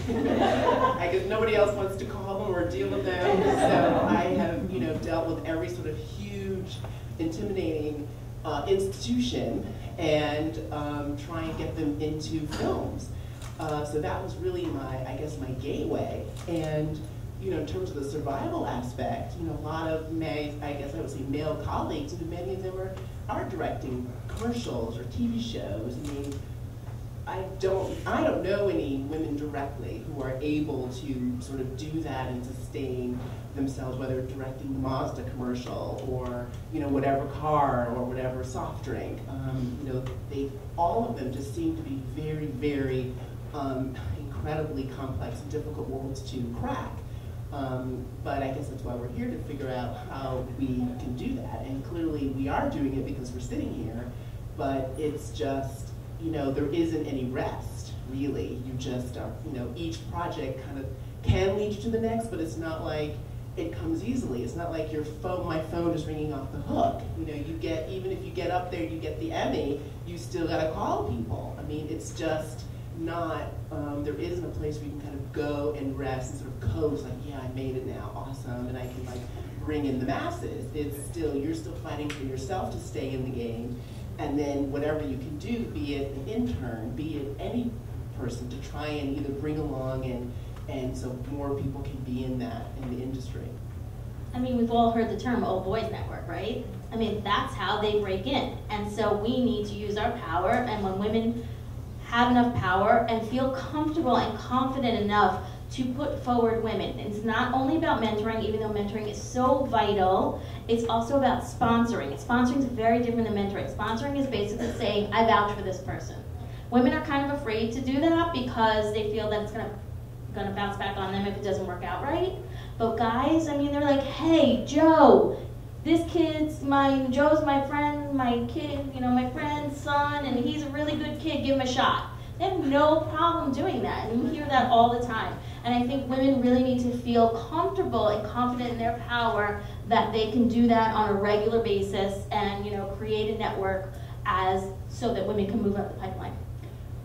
because nobody else wants to call them or deal with them, so I have, you know, dealt with every sort of huge, intimidating uh, institution, and um, try and get them into films. Uh, so that was really my, I guess, my gateway. And, you know, in terms of the survival aspect, you know, a lot of my, I guess I would say male colleagues, and many of them are, are directing commercials or T V shows. I mean, I don't, I don't know any women directly who are able to sort of do that and sustain themselves, whether directing the Mazda commercial or, you know, whatever car or whatever soft drink. Um, you know, they, all of them just seem to be very, very Um, incredibly complex and difficult worlds to crack. Um, but I guess that's why we're here, to figure out how we can do that. And clearly we are doing it because we're sitting here, but it's just, you know, there isn't any rest, really. You just, uh, you know, each project kind of can lead to the next, but it's not like it comes easily. It's not like your phone, my phone is ringing off the hook. You know, you get, even if you get up there, you get the Emmy, you still gotta call people. I mean, it's just, not, um, there isn't a place where you can kind of go and rest and sort of coast, like, yeah, I made it now, awesome, and I can like bring in the masses. It's still, you're still fighting for yourself to stay in the game, and then whatever you can do, be it an intern, be it any person, to try and either bring along and, and so more people can be in that, in the industry. I mean, we've all heard the term old boys network, right? I mean, that's how they break in, and so we need to use our power, and when women have enough power and feel comfortable and confident enough to put forward women. It's not only about mentoring, even though mentoring is so vital, it's also about sponsoring. Sponsoring is very different than mentoring. Sponsoring is basically saying, I vouch for this person. Women are kind of afraid to do that because they feel that it's gonna, gonna bounce back on them if it doesn't work out right. But guys, I mean, they're like, hey, Joe, this kid's my, Joe's my friend, my kid, you know, my friend's son, and he's a really good kid, give him a shot. They have no problem doing that, and you hear that all the time. And I think women really need to feel comfortable and confident in their power that they can do that on a regular basis and, you know, create a network as, so that women can move up the pipeline.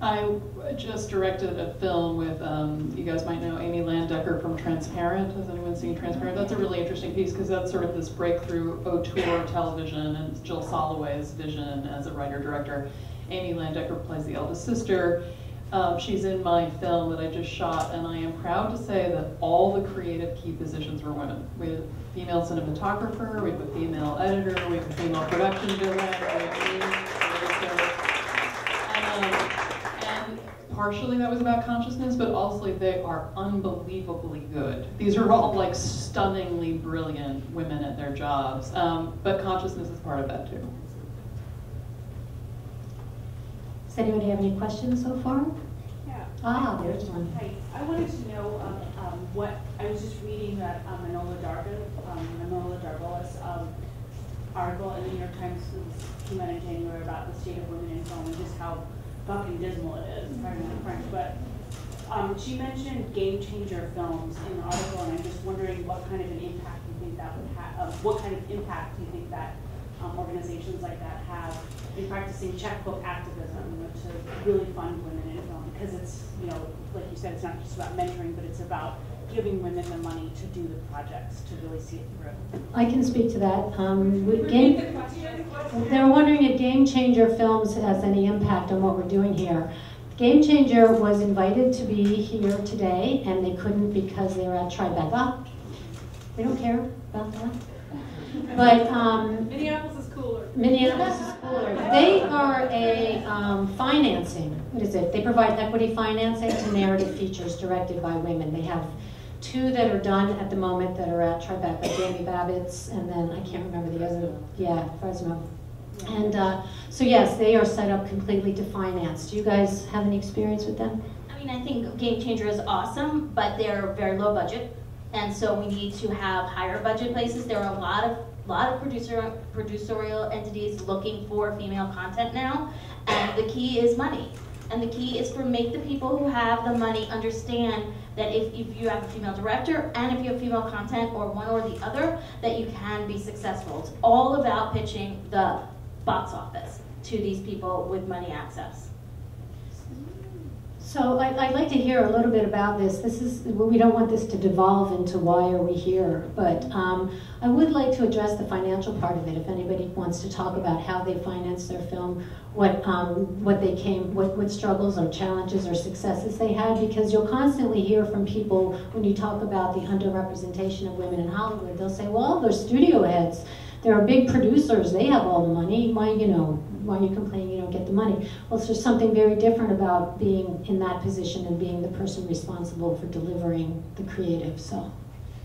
I just directed a film with, um, you guys might know Amy Landecker from Transparent. Has anyone seen Transparent? That's a really interesting piece because that's sort of this breakthrough auteur television and Jill Soloway's vision as a writer-director. Amy Landecker plays the eldest sister. Um, she's in my film that I just shot, and I am proud to say that all the creative key positions were women. We had a female cinematographer, we have a female editor, we have a female production director. Partially that was about consciousness, but also they are unbelievably good. These are all like stunningly brilliant women at their jobs, um, but consciousness is part of that too. Does anybody have any questions so far? Yeah. Ah, there's one. Hi, I wanted to know um, um, what, I was just reading that um, Manola Darbo, um, Manola Darbo's um, article in the New York Times came out in January about the state of women in film and just how fucking dismal it is, pardon my French, but um, she mentioned Game Changer Films in the article, and I'm just wondering what kind of an impact you think that would have, uh, what kind of impact do you think that um, organizations like that have in practicing checkbook activism, you know, to really fund women in film, because it's, you know, like you said, it's not just about mentoring, but it's about giving women the money to do the projects, to really see it through. I can speak to that. Um, game, they're wondering if Game Changer Films has any impact on what we're doing here. Game Changer was invited to be here today, and they couldn't because they were at Tribeca. They don't care about that. But um, Minneapolis is cooler. Minneapolis is cooler. They are a um, financing, what is it? They provide equity financing to narrative features directed by women. They have two that are done at the moment that are at Tribeca, Jamie Babbitt's, and then I can't remember the other, yeah, Fresno. And uh, so yes, they are set up completely to finance. Do you guys have any experience with them? I mean, I think Game Changer is awesome, but they're very low budget. And so we need to have higher budget places. There are a lot of lot of producer, producerial entities looking for female content now, and the key is money. And the key is to make the people who have the money understand that if, if you have a female director and if you have female content or one or the other, that you can be successful. It's all about pitching the box office to these people with money access. So I, I'd like to hear a little bit about this. This is, we don't want this to devolve into why are we here, but um, I would like to address the financial part of it. If anybody wants to talk about how they finance their film, what um, what they came, what what struggles or challenges or successes they had, because you'll constantly hear from people when you talk about the underrepresentation of women in Hollywood. They'll say, well, they're studio heads, they're big producers, they have all the money. Why, you know, why are you complaining you don't get the money? Well, so there's something very different about being in that position and being the person responsible for delivering the creative, so.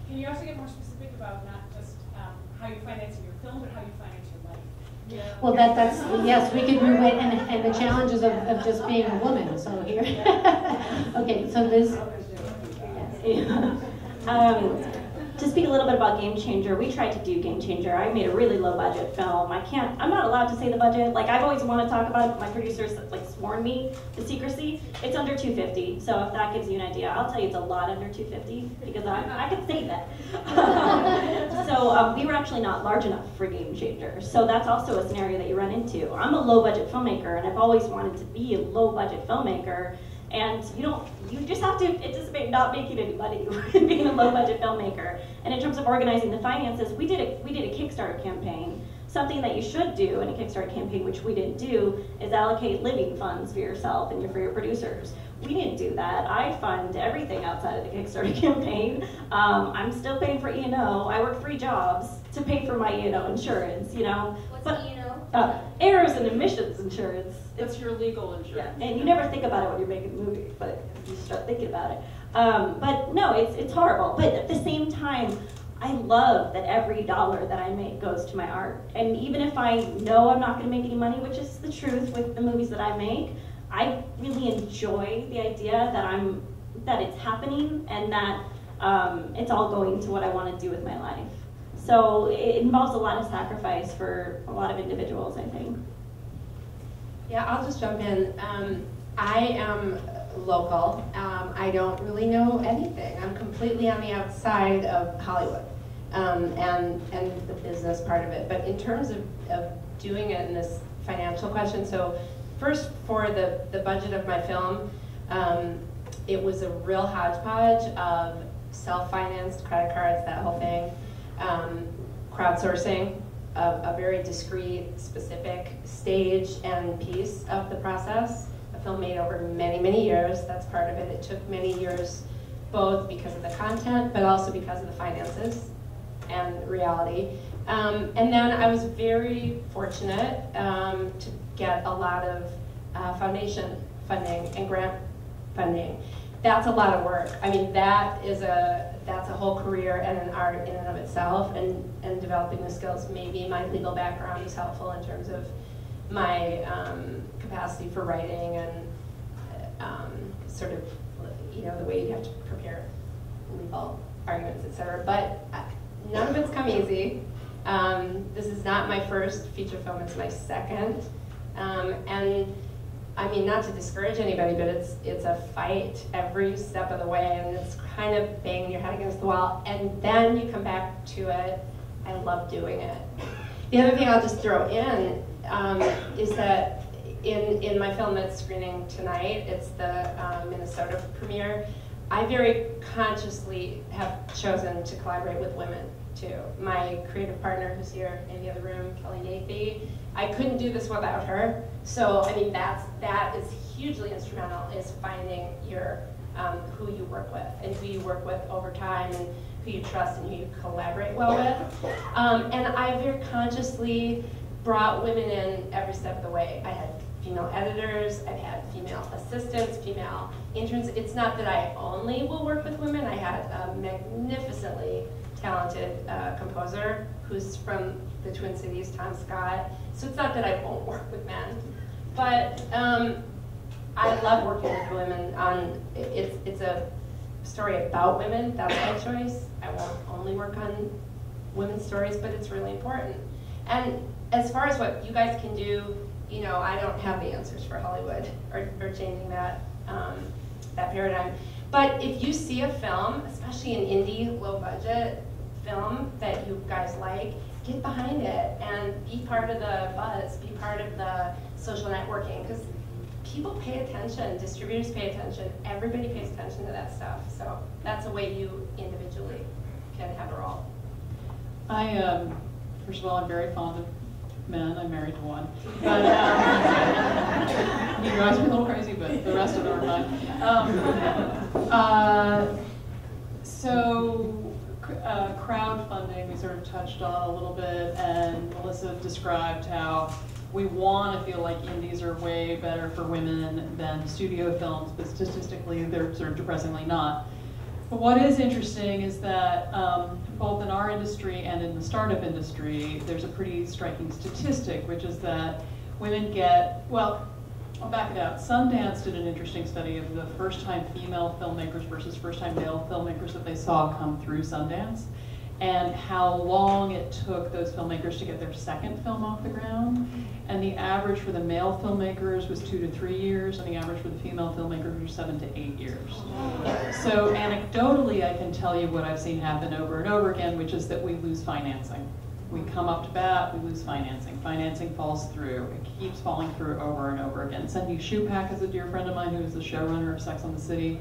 Can you also get more specific about not just um, how you're financing your film, but how you finance your life? Yeah. Well, that, that's, yes, we could move it, and, and the challenges of, of just being a woman, so here. Okay, so this. um, To speak a little bit about Game Changer, we tried to do Game Changer. I made a really low budget film. I can't, I'm not allowed to say the budget. Like, I've always wanted to talk about it, but my producers like sworn me to secrecy. It's under two fifty, so if that gives you an idea, I'll tell you it's a lot under two fifty because I, I can say that. So um, we were actually not large enough for Game Changer. So that's also a scenario that you run into. I'm a low budget filmmaker, and I've always wanted to be a low budget filmmaker. And you don't, you just have to anticipate not making any money with being a low budget filmmaker. And in terms of organizing the finances, we did a, we did a Kickstarter campaign. Something that you should do in a Kickstarter campaign, which we didn't do, is allocate living funds for yourself and your, for your producers. We didn't do that. I fund everything outside of the Kickstarter campaign. Um, I'm still paying for E and O. I work three jobs to pay for my E and O insurance, you know. What's but, E and O? Uh, errors and omissions insurance. It's your legal insurance. Yeah, and you never think about it when you're making a movie, but you start thinking about it. Um, but no, it's, it's horrible. But at the same time, I love that every dollar that I make goes to my art. And even if I know I'm not gonna make any money, which is the truth with the movies that I make, I really enjoy the idea that I'm, that it's happening and that um, it's all going to what I wanna do with my life. So it involves a lot of sacrifice for a lot of individuals, I think. Yeah, I'll just jump in. Um, I am local. Um, I don't really know anything. I'm completely on the outside of Hollywood um, and, and the business part of it. But in terms of, of doing it in this financial question, so first for the, the budget of my film, um, it was a real hodgepodge of self-financed credit cards, that whole thing, um, crowdsourcing. A, a very discrete, specific stage and piece of the process. A film made over many, many years, that's part of it. It took many years, both because of the content, but also because of the finances and reality. Um, and then I was very fortunate um, to get a lot of uh, foundation funding and grant funding. That's a lot of work. I mean, that is a, that's a whole career and an art in and of itself, and, and developing the skills. Maybe my legal background is helpful in terms of my um, capacity for writing and um, sort of, you know, the way you have to prepare legal arguments, et cetera. But none of it's come easy. Um, this is not my first feature film, it's my second. Um, and I mean, not to discourage anybody, but it's it's a fight every step of the way, and it's kind of banging your head against the wall, and then you come back to it. I love doing it. The other thing I'll just throw in um, is that in, in my film that's screening tonight, it's the um, Minnesota premiere, I very consciously have chosen to collaborate with women, too. My creative partner who's here in the other room, Kelly Nathie, I couldn't do this without her. So, I mean, that's, that is hugely instrumental, is finding your, um, who you work with and who you work with over time and who you trust and who you collaborate well with. Um, and I very consciously brought women in every step of the way. I had female editors, I've had female assistants, female interns. It's not that I only will work with women. I had a magnificently talented uh, composer who's from the Twin Cities, Tom Scott. So it's not that I won't work with men, but um, I love working with women. On it's it's a story about women. That's my choice. I won't only work on women's stories, but it's really important. And as far as what you guys can do, you know, I don't have the answers for Hollywood or, or changing that um, that paradigm. But if you see a film, especially an indie, low-budget film that you guys like, get behind it and be part of the buzz, be part of the social networking, because people pay attention, distributors pay attention, everybody pays attention to that stuff. So that's a way you individually can have a role. I, um, first of all, I'm very fond of men. I'm married to one. But, um, he drives me a little crazy, but the rest of them are fine. Um, uh, so, Uh, crowdfunding, we sort of touched on a little bit, and Melissa described how we want to feel like indies are way better for women than studio films, but statistically they're sort of depressingly not. But what is interesting is that um, both in our industry and in the startup industry, there's a pretty striking statistic, which is that women get, well, I'll back it out. Sundance did an interesting study of the first-time female filmmakers versus first-time male filmmakers that they saw come through Sundance, and how long it took those filmmakers to get their second film off the ground. And the average for the male filmmakers was two to three years, and the average for the female filmmakers was seven to eight years. So anecdotally, I can tell you what I've seen happen over and over again, which is that we lose financing. We come up to bat, we lose financing. Financing falls through. It keeps falling through over and over again. Cindy Shupak is a dear friend of mine who is the showrunner of Sex and the City,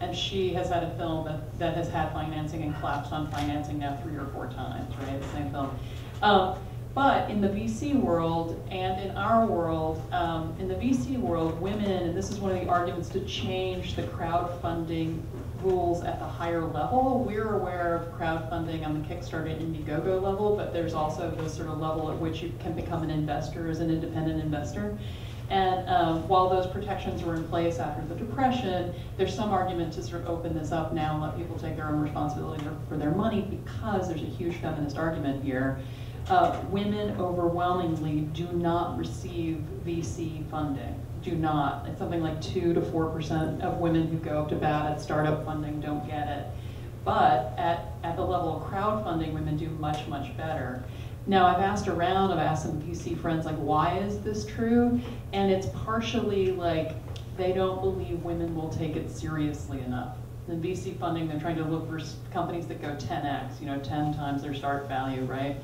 and she has had a film that, that has had financing and collapsed on financing now three or four times, right? The same film. Um, but in the V C world and in our world, um, in the V C world, women, and this is one of the arguments to change the crowdfunding rules at the higher level. We're aware of crowdfunding on the Kickstarter Indiegogo level, but there's also the sort of level at which you can become an investor as an independent investor. And um, while those protections were in place after the Depression, there's some argument to sort of open this up now and let people take their own responsibility for, for their money, because there's a huge feminist argument here. Uh, women overwhelmingly do not receive V C funding. Do not. It's something like two to four percent of women who go up to bat at startup funding don't get it. But at, at the level of crowdfunding, women do much, much better. Now, I've asked around, I've asked some V C friends, like, why is this true? And it's partially like they don't believe women will take it seriously enough. In V C funding, they're trying to look for companies that go ten X, you know, ten times their start value, right?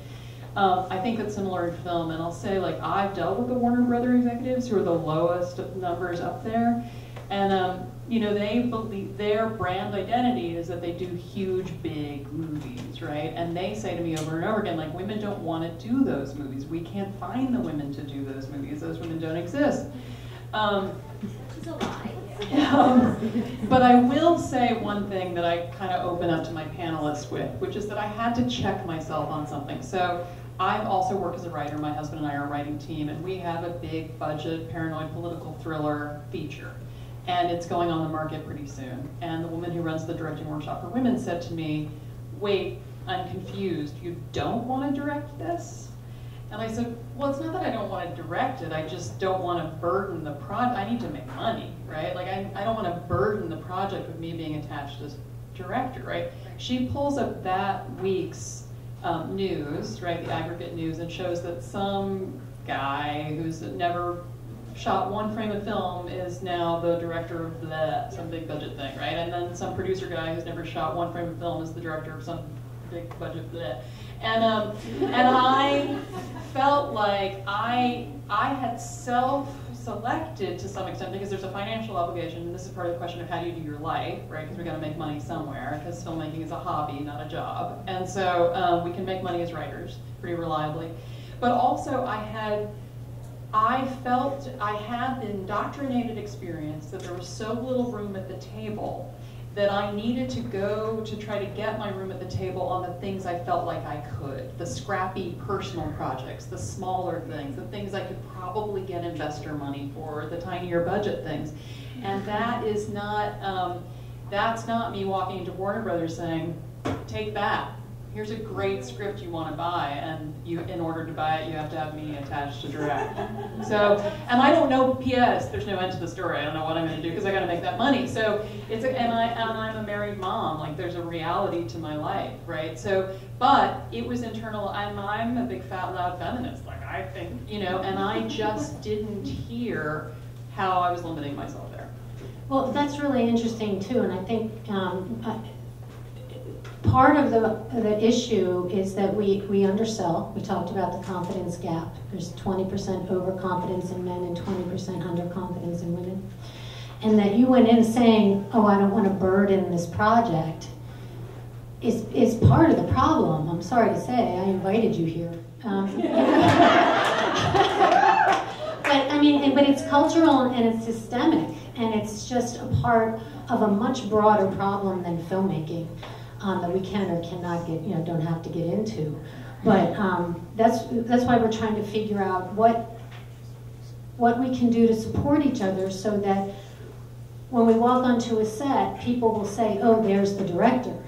Um, I think that's similar in film, and I'll say, like, I've dealt with the Warner Brother executives who are the lowest numbers up there, and um, you know, they believe their brand identity is that they do huge, big movies, right? And they say to me over and over again, like, women don't want to do those movies. We can't find the women to do those movies. Those women don't exist. Um, it's a lie. Um, but I will say one thing that I kind of open up to my panelists with, which is that I had to check myself on something. So I also work as a writer. My husband and I are a writing team, and we have a big budget paranoid political thriller feature, and it's going on the market pretty soon. And the woman who runs the Directing Workshop for Women said to me, wait, I'm confused. You don't want to direct this? And I said, well, it's not that I don't want to direct it. I just don't want to burden the project. I need to make money, right? Like, I, I don't want to burden the project with me being attached to this director, right? She pulls up that week's um, news, right, the aggregate news, and shows that some guy who's never shot one frame of film is now the director of the, some big budget thing, right? And then some producer guy who's never shot one frame of film is the director of some big budget bleh. And um, and I felt like I I had self-selected to some extent, because there's a financial obligation, and this is part of the question of how do you do your life, right? Because we got to make money somewhere, because filmmaking is a hobby, not a job. And so uh, we can make money as writers pretty reliably, but also I had I felt I had the indoctrinated experience that there was so little room at the table. that I needed to go to try to get my room at the table on the things I felt like I could, the scrappy personal projects, the smaller things, the things I could probably get investor money for, the tinier budget things. And that is not, um, that's not me walking into Warner Brothers saying, take that. Here's a great script you want to buy, and you, in order to buy it, you have to have me attached to direct. So, and I don't know. P S There's no end to the story. I don't know what I'm going to do because I got to make that money. So, it's a, and I and I'm a married mom. Like, there's a reality to my life, right? So, but it was internal. I'm I'm a big fat loud feminist. Like, I think, you know, and I just didn't hear how I was limiting myself there. Well, that's really interesting too, and I think. Um, I, Part of the, the issue is that we, we undersell. We talked about the confidence gap. There's twenty percent overconfidence in men and twenty percent underconfidence in women. And that you went in saying, oh, I don't want to burden this project, is, is part of the problem. I'm sorry to say, I invited you here. Um, but I mean, but it's cultural and it's systemic. And it's just a part of a much broader problem than filmmaking. Um, that we can or cannot get, you know, don't have to get into, but um, that's that's why we're trying to figure out what what we can do to support each other, so that when we walk onto a set, people will say, "Oh, there's the director,"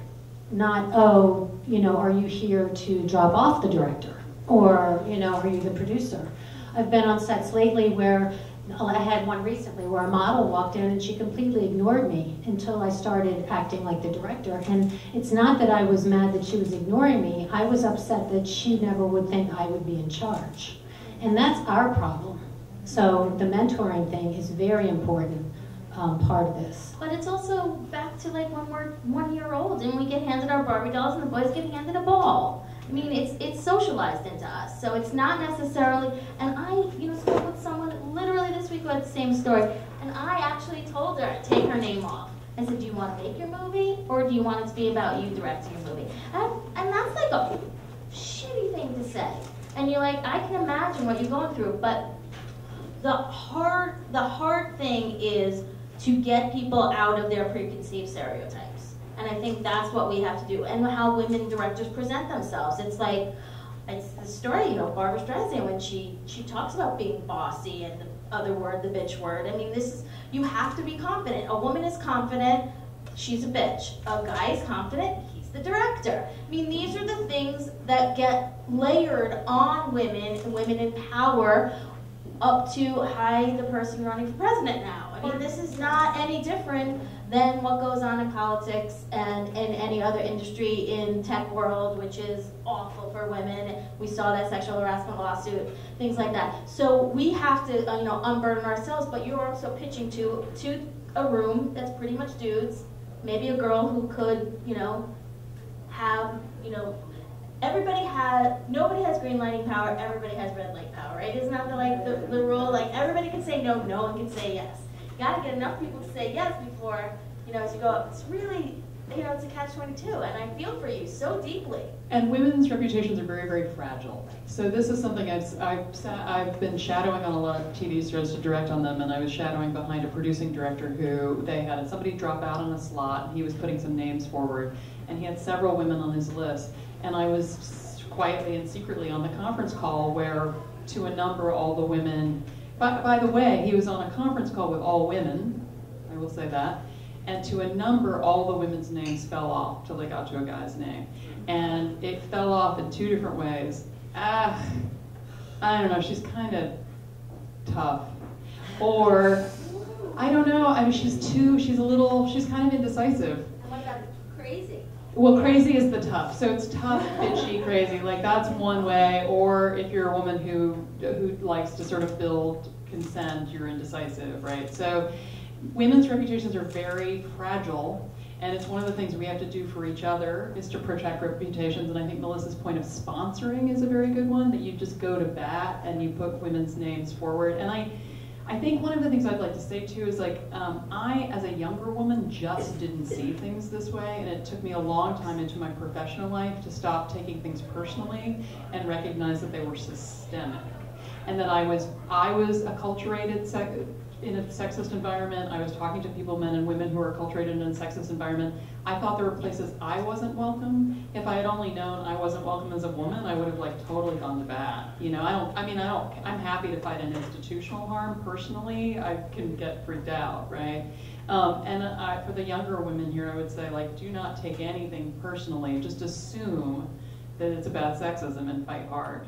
not "Oh, you know, are you here to drop off the director?" or you know, "Are you the producer?" I've been on sets lately where I had one recently where a model walked in and she completely ignored me until I started acting like the director. And it's not that I was mad that she was ignoring me. I was upset that she never would think I would be in charge. And that's our problem. So the mentoring thing is very important um, part of this. But it's also back to like when we're one year old and we get handed our Barbie dolls and the boys get handed a ball. I mean, it's it's socialized into us, so it's not necessarily, and I, you know, spoke with someone literally this week who had the same story, and I actually told her, take her name off. I said, do you want to make your movie, or do you want it to be about you directing your movie? And, and that's like a shitty thing to say. And you're like, I can imagine what you're going through, but the hard, the hard thing is to get people out of their preconceived stereotypes. And I think that's what we have to do, and how women directors present themselves. It's like, it's the story, you know, Barbara Streisand, when she, she talks about being bossy and the other word, the bitch word. I mean, this is, you have to be confident. A woman is confident, she's a bitch. A guy is confident, he's the director. I mean, these are the things that get layered on women, and women in power, up to, hi, the person running for president now. I mean, this is not any different than what goes on in politics and in any other industry in tech world, which is awful for women. We saw that sexual harassment lawsuit, things like that. So we have to, you know, unburden ourselves, but you're also pitching to, to a room that's pretty much dudes, maybe a girl who could, you know, have, you know, everybody has, nobody has green lighting power, everybody has red light power, right? Isn't that the, like, the, the rule? Like, everybody can say no, no one can say yes. You gotta get enough people to say yes before, you know, as you go up. It's really, you know, it's a catch twenty-two, and I feel for you so deeply. And women's reputations are very, very fragile. So this is something I've, I've, I've been shadowing on a lot of T V shows to direct on them, and I was shadowing behind a producing director who they had somebody drop out on a slot, and he was putting some names forward, and he had several women on his list. And I was quietly and secretly on the conference call where, to a number, all the women, by, by the way, he was on a conference call with all women, I will say that, and to a number, all the women's names fell off till they got to a guy's name. And it fell off in two different ways. Ah, I don't know, she's kind of tough. Or, I don't know, I mean, she's too, she's a little, she's kind of indecisive. And what about crazy? Well, crazy is the tough. So it's tough, bitchy, crazy. Like, that's one way. Or if you're a woman who who likes to sort of build consent, you're indecisive, right? So women's reputations are very fragile, and it's one of the things we have to do for each other is to protect reputations. And I think Melissa's point of sponsoring is a very good one, that you just go to bat and you put women's names forward. And I, I think one of the things I'd like to say too is like, um, I, as a younger woman, just didn't see things this way, and it took me a long time into my professional life to stop taking things personally and recognize that they were systemic. And that I was, I was acculturated sec in a sexist environment. I was talking to people, men and women, who are acculturated in a sexist environment. I thought there were places I wasn't welcome. If I had only known I wasn't welcome as a woman, I would have like totally gone to bat. You know, I don't, I mean, I don't, I'm happy to fight an institutional harm personally. I can get freaked out, right? Um, and I, for the younger women here, I would say, like, do not take anything personally. Just assume that it's about sexism and fight hard.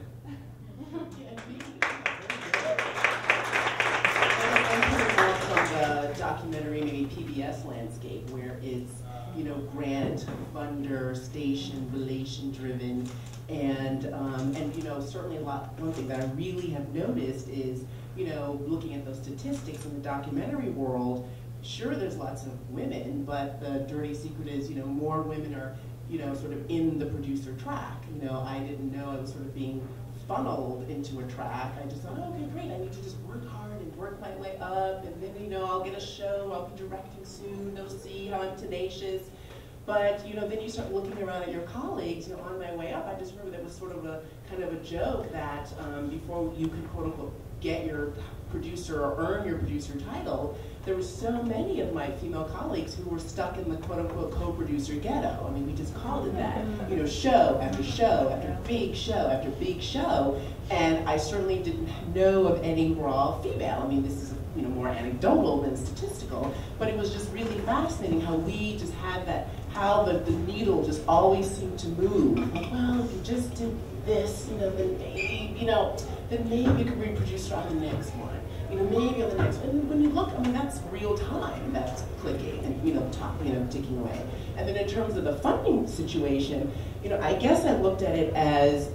The documentary, maybe P B S landscape, where it's, you know, grant, funder, station, relation driven, and um, and you know, certainly a lot. One thing that I really have noticed is, you know, looking at those statistics in the documentary world. Sure, there's lots of women, but the dirty secret is, you know, more women are, you know, sort of in the producer track. You know, I didn't know I was sort of being funneled into a track. I just thought, oh, okay, great, I need to just work hard and work my way up, and then, you know, I'll get a show, I'll be directing soon, they'll see how I'm tenacious. But, you know, then you start looking around at your colleagues, you know, on my way up. I just remember that was sort of a, kind of a joke that um, before you could, quote unquote, get your producer or earn your producer title, there were so many of my female colleagues who were stuck in the quote-unquote co-producer ghetto. I mean, we just called it that. You know, show after show after big show after big show. And I certainly didn't know of any who were all female. I mean, this is, you know, more anecdotal than statistical, but it was just really fascinating how we just had that, how the, the needle just always seemed to move. Like, well, if you just did this, you know, then maybe, you know, then maybe you could reproduce it on the next one. You know, maybe on the next one. And when you look, I mean, that's real time that's clicking and, you know, top, you know, ticking away. And then in terms of the funding situation, you know, I guess I looked at it as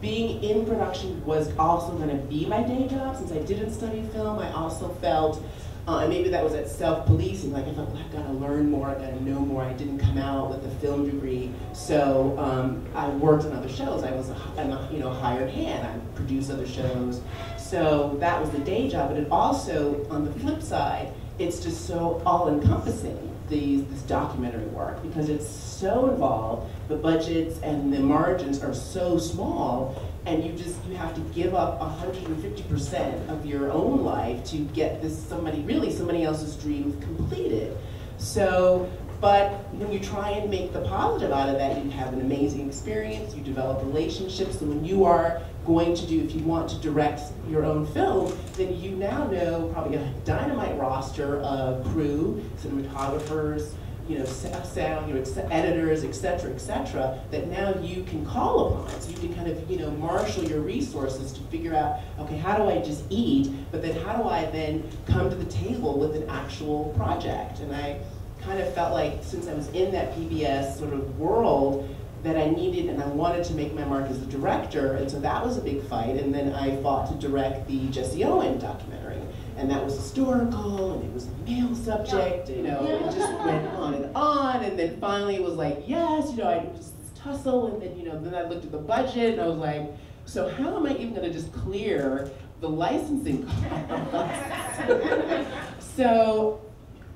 being in production was also going to be my day job. Since I didn't study film, I also felt, uh, and maybe that was at self-policing, like I felt, well, I've got to learn more, I've got to know more. I didn't come out with a film degree, so um, I worked on other shows. I was a, a you know, hired hand. I produced other shows. So that was the day job, but it also, on the flip side, it's just so all-encompassing. These, this documentary work, because it's so involved, the budgets and the margins are so small, and you just, you have to give up one hundred fifty percent of your own life to get this somebody, really somebody else's dream completed. So, but when you try and make the positive out of that, you have an amazing experience, you develop relationships, and when you are going to do, if you want to direct your own film, then you now know probably a dynamite roster of crew, cinematographers, you know, sound, you know, editors, et cetera, et cetera, that now you can call upon. So you can kind of, you know, marshal your resources to figure out, okay, how do I just eat, but then how do I then come to the table with an actual project? And I kind of felt like, since I was in that P B S sort of world, that I needed and I wanted to make my mark as a director, and so that was a big fight. And then I fought to direct the Jesse Owen documentary, and that was historical, and it was a male subject, you know, yeah. It just went on and on, and then finally it was like, yes, you know, I just tussle, and then, you know, then I looked at the budget, and I was like, so how am I even gonna just clear the licensing costs? So,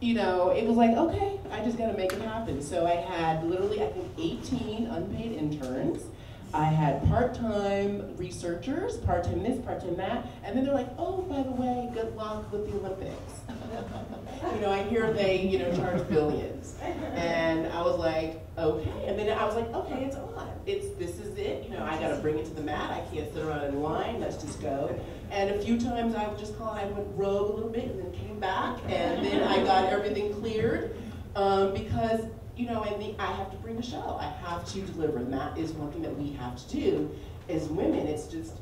you know, it was like, okay, I just gotta make it happen. So I had literally, I think, eighteen unpaid interns. I had part-time researchers, part-time this, part-time that, and then they're like, oh, by the way, good luck with the Olympics. You know, I hear they, you know, charge billions. And I was like, okay. And then I was like, okay, it's on. It's, this is it, you know, I gotta bring it to the mat. I can't sit around in line, let's just go. And a few times I would just call, I went rogue a little bit and then came back, and then I got everything cleared. Um, because, you know, I, I have to bring a show. I have to deliver, and that is one thing that we have to do as women. It's just,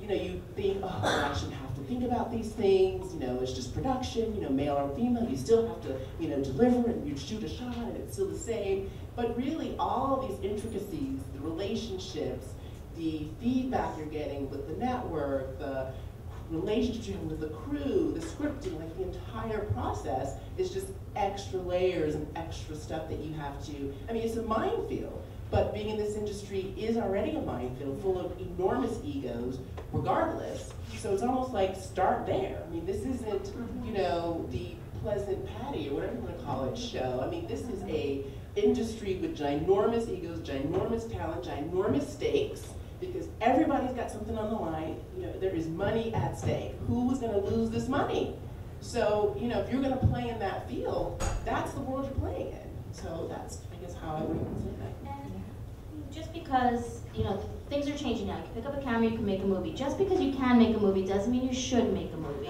you know, you think, oh, well, I should have to think about these things. You know, it's just production, you know, male or female. You still have to, you know, deliver, and you shoot a shot, and it's still the same. But really, all these intricacies, the relationships, the feedback you're getting with the network, the relationship with the crew, the scripting, like the entire process is just extra layers and extra stuff that you have to, I mean, it's a minefield, but being in this industry is already a minefield full of enormous egos regardless. So it's almost like, start there. I mean, this isn't, you know, the Pleasant Patty or whatever you want to call it show. I mean, this is a industry with ginormous egos, ginormous talent, ginormous stakes, because everybody's got something on the line. You know, there is money at stake. Who was going to lose this money? So, you know, if you're going to play in that field, that's the world you're playing in. So that's, I guess, how I would say that. And just because, you know, things are changing now. You can pick up a camera, you can make a movie. Just because you can make a movie doesn't mean you should make a movie.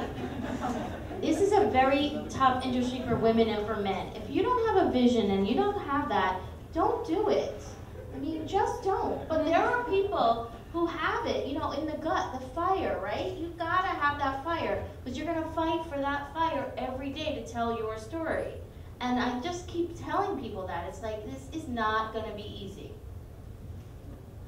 This is a very tough industry for women and for men. If you don't have a vision and you don't have that, don't do it. I mean, just don't. But there are people who have it, you know, in the gut, the fire, right? You've got to have that fire, because you're going to fight for that fire every day to tell your story. And I just keep telling people that. It's like, this is not going to be easy.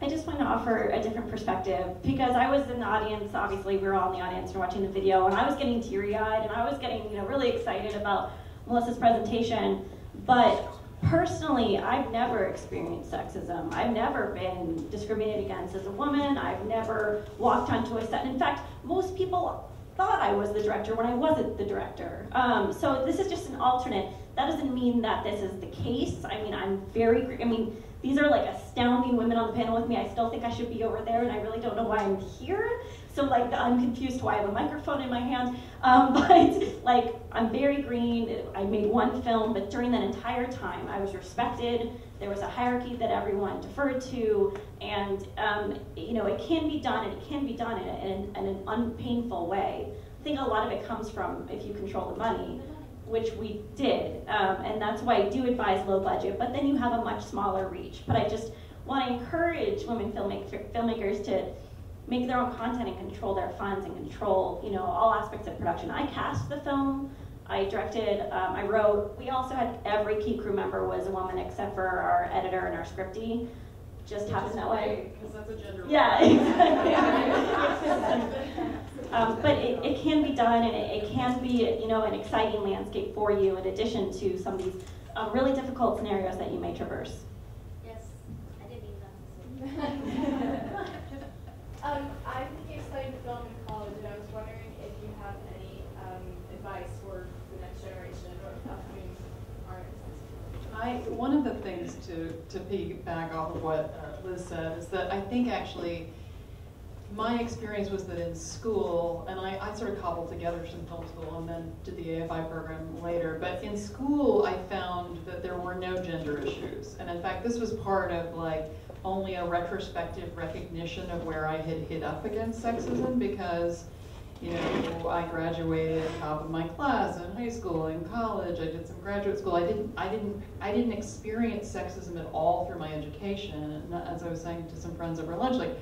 I just want to offer a different perspective, because I was in the audience, obviously we were all in the audience and watching the video, and I was getting teary-eyed, and I was getting, you know, really excited about Melissa's presentation, but personally, I've never experienced sexism. I've never been discriminated against as a woman. I've never walked onto a set. In fact, most people thought I was the director when I wasn't the director. Um, so this is just an alternate. That doesn't mean that this is the case. I mean, I'm very, I mean, these are like astounding women on the panel with me. I still think I should be over there, and I really don't know why I'm here. So like, I'm confused why I have a microphone in my hand. Um, but like, I'm very green. I made one film, but during that entire time, I was respected. There was a hierarchy that everyone deferred to, and um, you know, it can be done, and it can be done in, in, in an unpainful way. I think a lot of it comes from if you control the money, which we did, um, and that's why I do advise low budget, but then you have a much smaller reach. But I just want to encourage women filmmaker, filmmakers to make their own content and control their funds and control, you know, all aspects of production. I cast the film, I directed, um, I wrote. We also had every key crew member was a woman except for our editor and our scriptie. Just happens that way. Because that's a gender role. Yeah, exactly. Um, but it, it can be done, and it, it can be, you know, an exciting landscape for you in addition to some of these um, really difficult scenarios that you may traverse. Yes, I did need that. um, I think I studied film in college, and I was wondering if you have any um, advice for the next generation of upcoming artists. I, one of the things to, to piggyback off of what uh, Liz said is that I think actually my experience was that in school, and I, I sort of cobbled together some film school and then did the A F I program later, but in school I found that there were no gender issues. And in fact, this was part of like only a retrospective recognition of where I had hit up against sexism, because, you know, I graduated top of my class in high school, in college, I did some graduate school. I didn't, I didn't, I didn't experience sexism at all through my education. And as I was saying to some friends over lunch, like,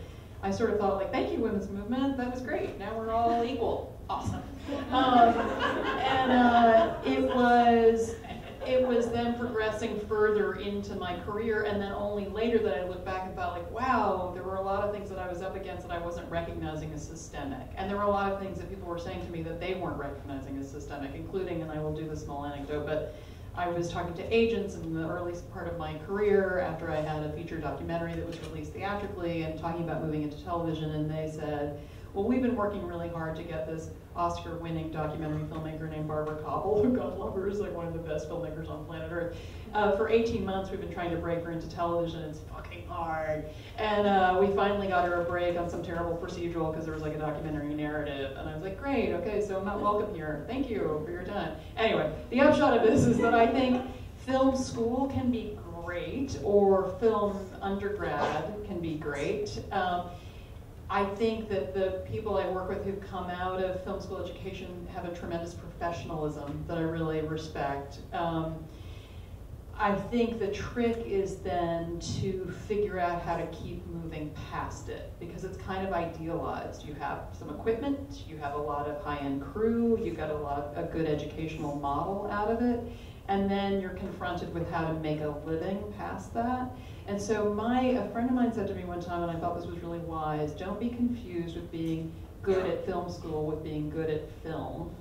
I sort of thought, like, thank you, women's movement, that was great. Now we're all equal, awesome. Um, and uh, it was, it was then progressing further into my career, and then only later that I looked back and thought, like, wow, there were a lot of things that I was up against that I wasn't recognizing as systemic. And there were a lot of things that people were saying to me that they weren't recognizing as systemic, including, and I will do the small anecdote, but I was talking to agents in the early part of my career after I had a feature documentary that was released theatrically and talking about moving into television, and they said, well, we've been working really hard to get this Oscar-winning documentary filmmaker named Barbara Cobble, who God love her, is like one of the best filmmakers on planet Earth. Uh, for eighteen months, we've been trying to break her into television. It's fucking hard. And uh, we finally got her a break on some terrible procedural because there was like a documentary narrative. And I was like, great, okay, so I'm not welcome here. Thank you for your time. Anyway, the upshot of this is that I think film school can be great, or film undergrad can be great. Um, I think that the people I work with who come out of film school education have a tremendous professionalism that I really respect. Um, I think the trick is then to figure out how to keep moving past it, because it's kind of idealized. You have some equipment, you have a lot of high-end crew, you've got a lot of a good educational model out of it, and then you're confronted with how to make a living past that. And so my, a friend of mine said to me one time, and I thought this was really wise, don't be confused with being good at film school with being good at film.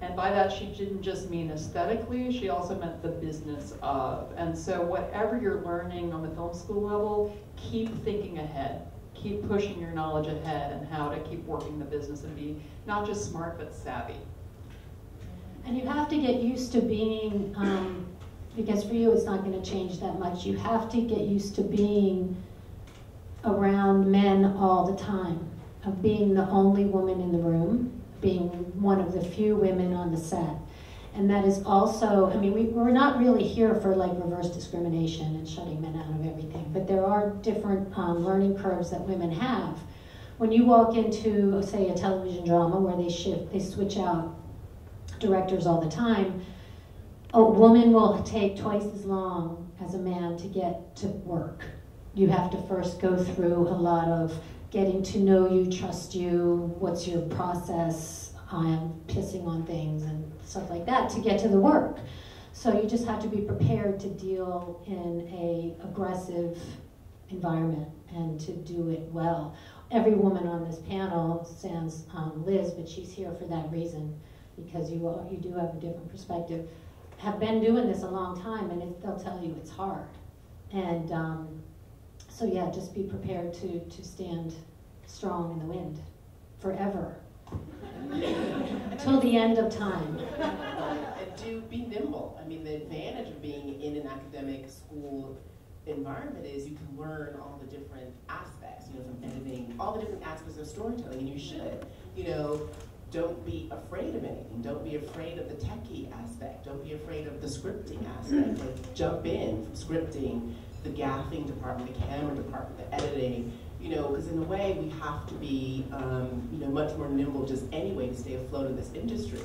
And by that, she didn't just mean aesthetically, she also meant the business of. And so whatever you're learning on the film school level, keep thinking ahead. Keep pushing your knowledge ahead and how to keep working the business and be not just smart, but savvy. And you have to get used to being, um, because for you it's not going to change that much. You have to get used to being around men all the time, of being the only woman in the room, being one of the few women on the set. And that is also, I mean, we, we're not really here for like reverse discrimination and shutting men out of everything, but there are different um, learning curves that women have. When you walk into, say, a television drama where they shift, they switch out directors all the time, a woman will take twice as long as a man to get to work. You have to first go through a lot of getting to know you, trust you, what's your process, um, pissing on things and stuff like that to get to the work. So you just have to be prepared to deal in an aggressive environment and to do it well. Every woman on this panel sans um, Liz, but she's here for that reason, because you, all, you do have a different perspective, have been doing this a long time, and it, they'll tell you it's hard. And um, so yeah, just be prepared to, to stand strong in the wind forever. Till the end of time. Do be nimble. I mean, the advantage of being in an academic school environment is you can learn all the different aspects, you know, from editing, all the different aspects of storytelling, and you should. You know, don't be afraid of anything. Don't be afraid of the techie aspect. Don't be afraid of the scripting aspect. Like, jump in from scripting, the gaffing department, the camera department, the editing. You know, because in a way we have to be, um, you know, much more nimble just anyway to stay afloat in this industry.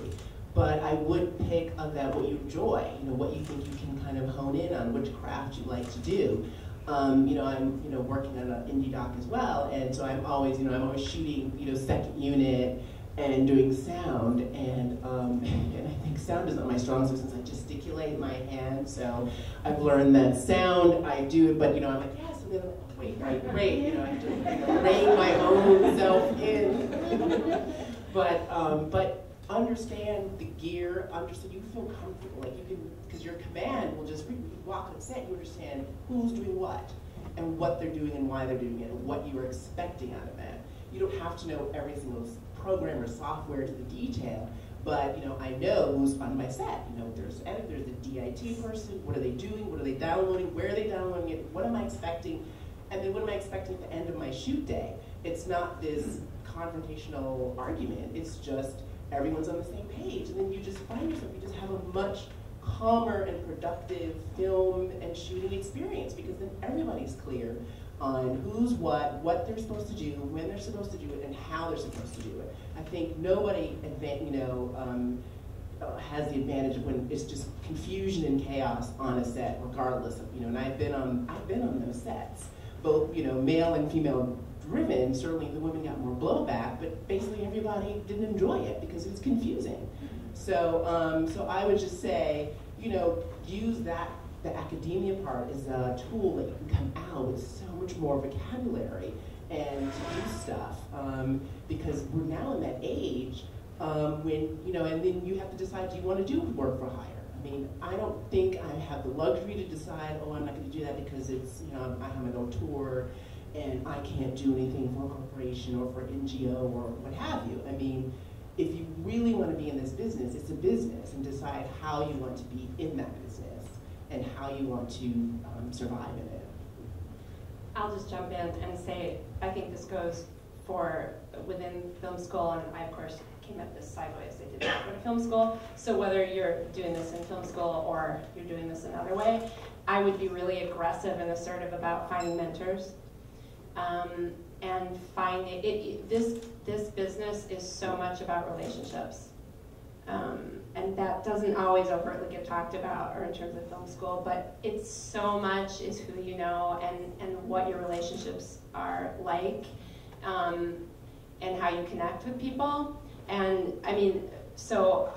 But I would pick on that what you enjoy, you know, what you think you can kind of hone in on, which craft you like to do. Um, you know, I'm, you know, working on an indie doc as well, and so I'm always, you know, I'm always shooting, you know, second unit and doing sound, and um, and I think sound is not my strong suit since I gesticulate my hand. So I've learned that sound I do, but you know, I'm like yes, and then I'm like, oh, wait, right, right, you know, I have to you know, rein my own self in. but um, but. Understand the gear, understand, you feel comfortable, like you can, because your command will just, you walk on set, you understand who's doing what, and what they're doing and why they're doing it, and what you are expecting out of them. You don't have to know every single program or software to the detail, but, you know, I know who's on my set. You know, there's an editor, there's a D I T person, what are they doing, what are they downloading, where are they downloading it, what am I expecting, and then what am I expecting at the end of my shoot day? It's not this confrontational argument, it's just, everyone's on the same page, and then you just find yourself, you just have a much calmer and productive film and shooting experience, because then everybody's clear on who's what, what they're supposed to do, when they're supposed to do it, and how they're supposed to do it. I think nobody, you know, um, has the advantage of when it's just confusion and chaos on a set, regardless of, you know. And I've been on, I've been on those sets, both, you know, male and female. Driven, certainly the women got more blowback, but basically everybody didn't enjoy it because it was confusing. So, um, so I would just say, you know, use that, the academia part is a tool that you can come out with so much more vocabulary and to do stuff, um, because we're now in that age um, when, you know, and then you have to decide, do you want to do work for hire? I mean, I don't think I have the luxury to decide, oh, I'm not going to do that because it's, you know, I have an auteur, and I can't do anything for a corporation or for N G O or what have you. I mean, if you really want to be in this business, it's a business, and decide how you want to be in that business and how you want to um, survive in it. I'll just jump in and say, I think this goes for within film school, and I, of course, came at this sideways. I did not go to film school, so whether you're doing this in film school or you're doing this another way, I would be really aggressive and assertive about finding mentors. Um, and find it, it, this, this business is so much about relationships. Um, and that doesn't always overtly get talked about or in terms of film school, but it's so much is who you know and, and what your relationships are like, um, and how you connect with people. And I mean, so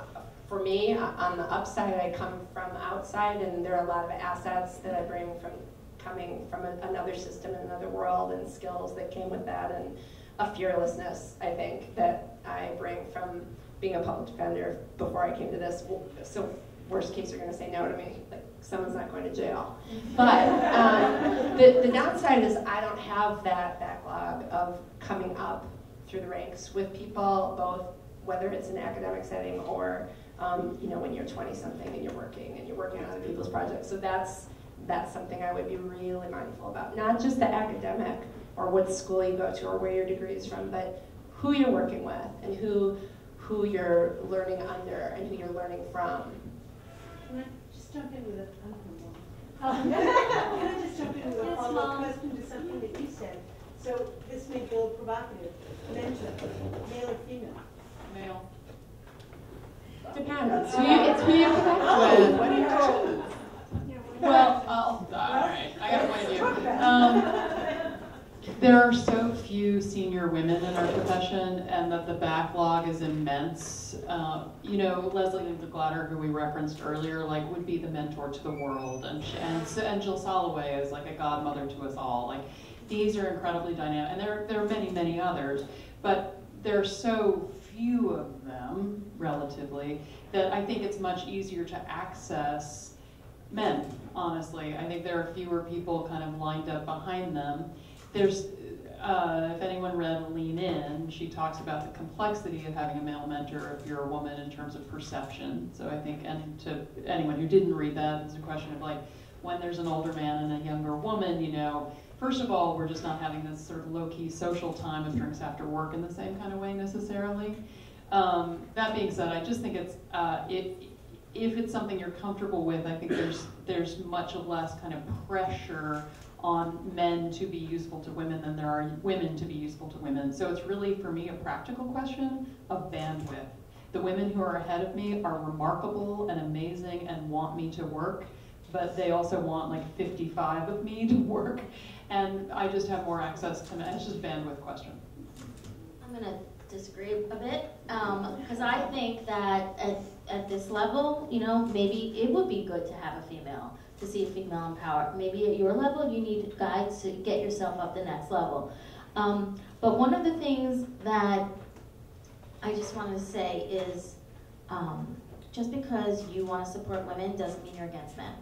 for me, on the upside, I come from outside, and there are a lot of assets that I bring from coming from a, another system and another world, and skills that came with that, and a fearlessness, I think, that I bring from being a public defender before I came to this. So worst case, you're gonna say no to me, like someone's not going to jail. But um, the, the downside is I don't have that backlog of coming up through the ranks with people, both whether it's an academic setting or um, you know, when you're twenty something and you're working and you're working on other people's projects. So that's, that's something I would be really mindful about. Not just the academic or what school you go to or where your degree is from, but who you're working with and who who you're learning under and who you're learning from. Can I just jump in with a um, Can I just jump in with a follow-up question to something that you said? So this may be a little provocative. Mentor, male or female? Male. Depends. Who you, it's who you connect with. What do you know? Well, I'll die. I got one of you. Um, there are so few senior women in our profession, and that the backlog is immense. Uh, you know, Leslie Linka-Glatter, who we referenced earlier, like would be the mentor to the world, and and and Jill Soloway is like a godmother to us all. Like these are incredibly dynamic, and there there are many many others, but there are so few of them relatively that I think it's much easier to access. Men, honestly, I think there are fewer people kind of lined up behind them. There's, uh, if anyone read Lean In, she talks about the complexity of having a male mentor if you're a woman in terms of perception. So I think, and to anyone who didn't read that, it's a question of like, when there's an older man and a younger woman, you know, first of all, we're just not having this sort of low-key social time of drinks after work in the same kind of way necessarily. Um, that being said, I just think it's, uh, it, if it's something you're comfortable with, I think there's there's much less kind of pressure on men to be useful to women than there are women to be useful to women. So it's really, for me, a practical question of bandwidth. The women who are ahead of me are remarkable and amazing and want me to work, but they also want like fifty-five of me to work, and I just have more access to men. It's just a bandwidth question. I'm gonna disagree a bit, because um, I think that at, at this level, you know, maybe it would be good to have a female, to see a female in power. Maybe at your level, you need guides to get yourself up the next level. Um, but one of the things that I just want to say is, um, just because you want to support women doesn't mean you're against men.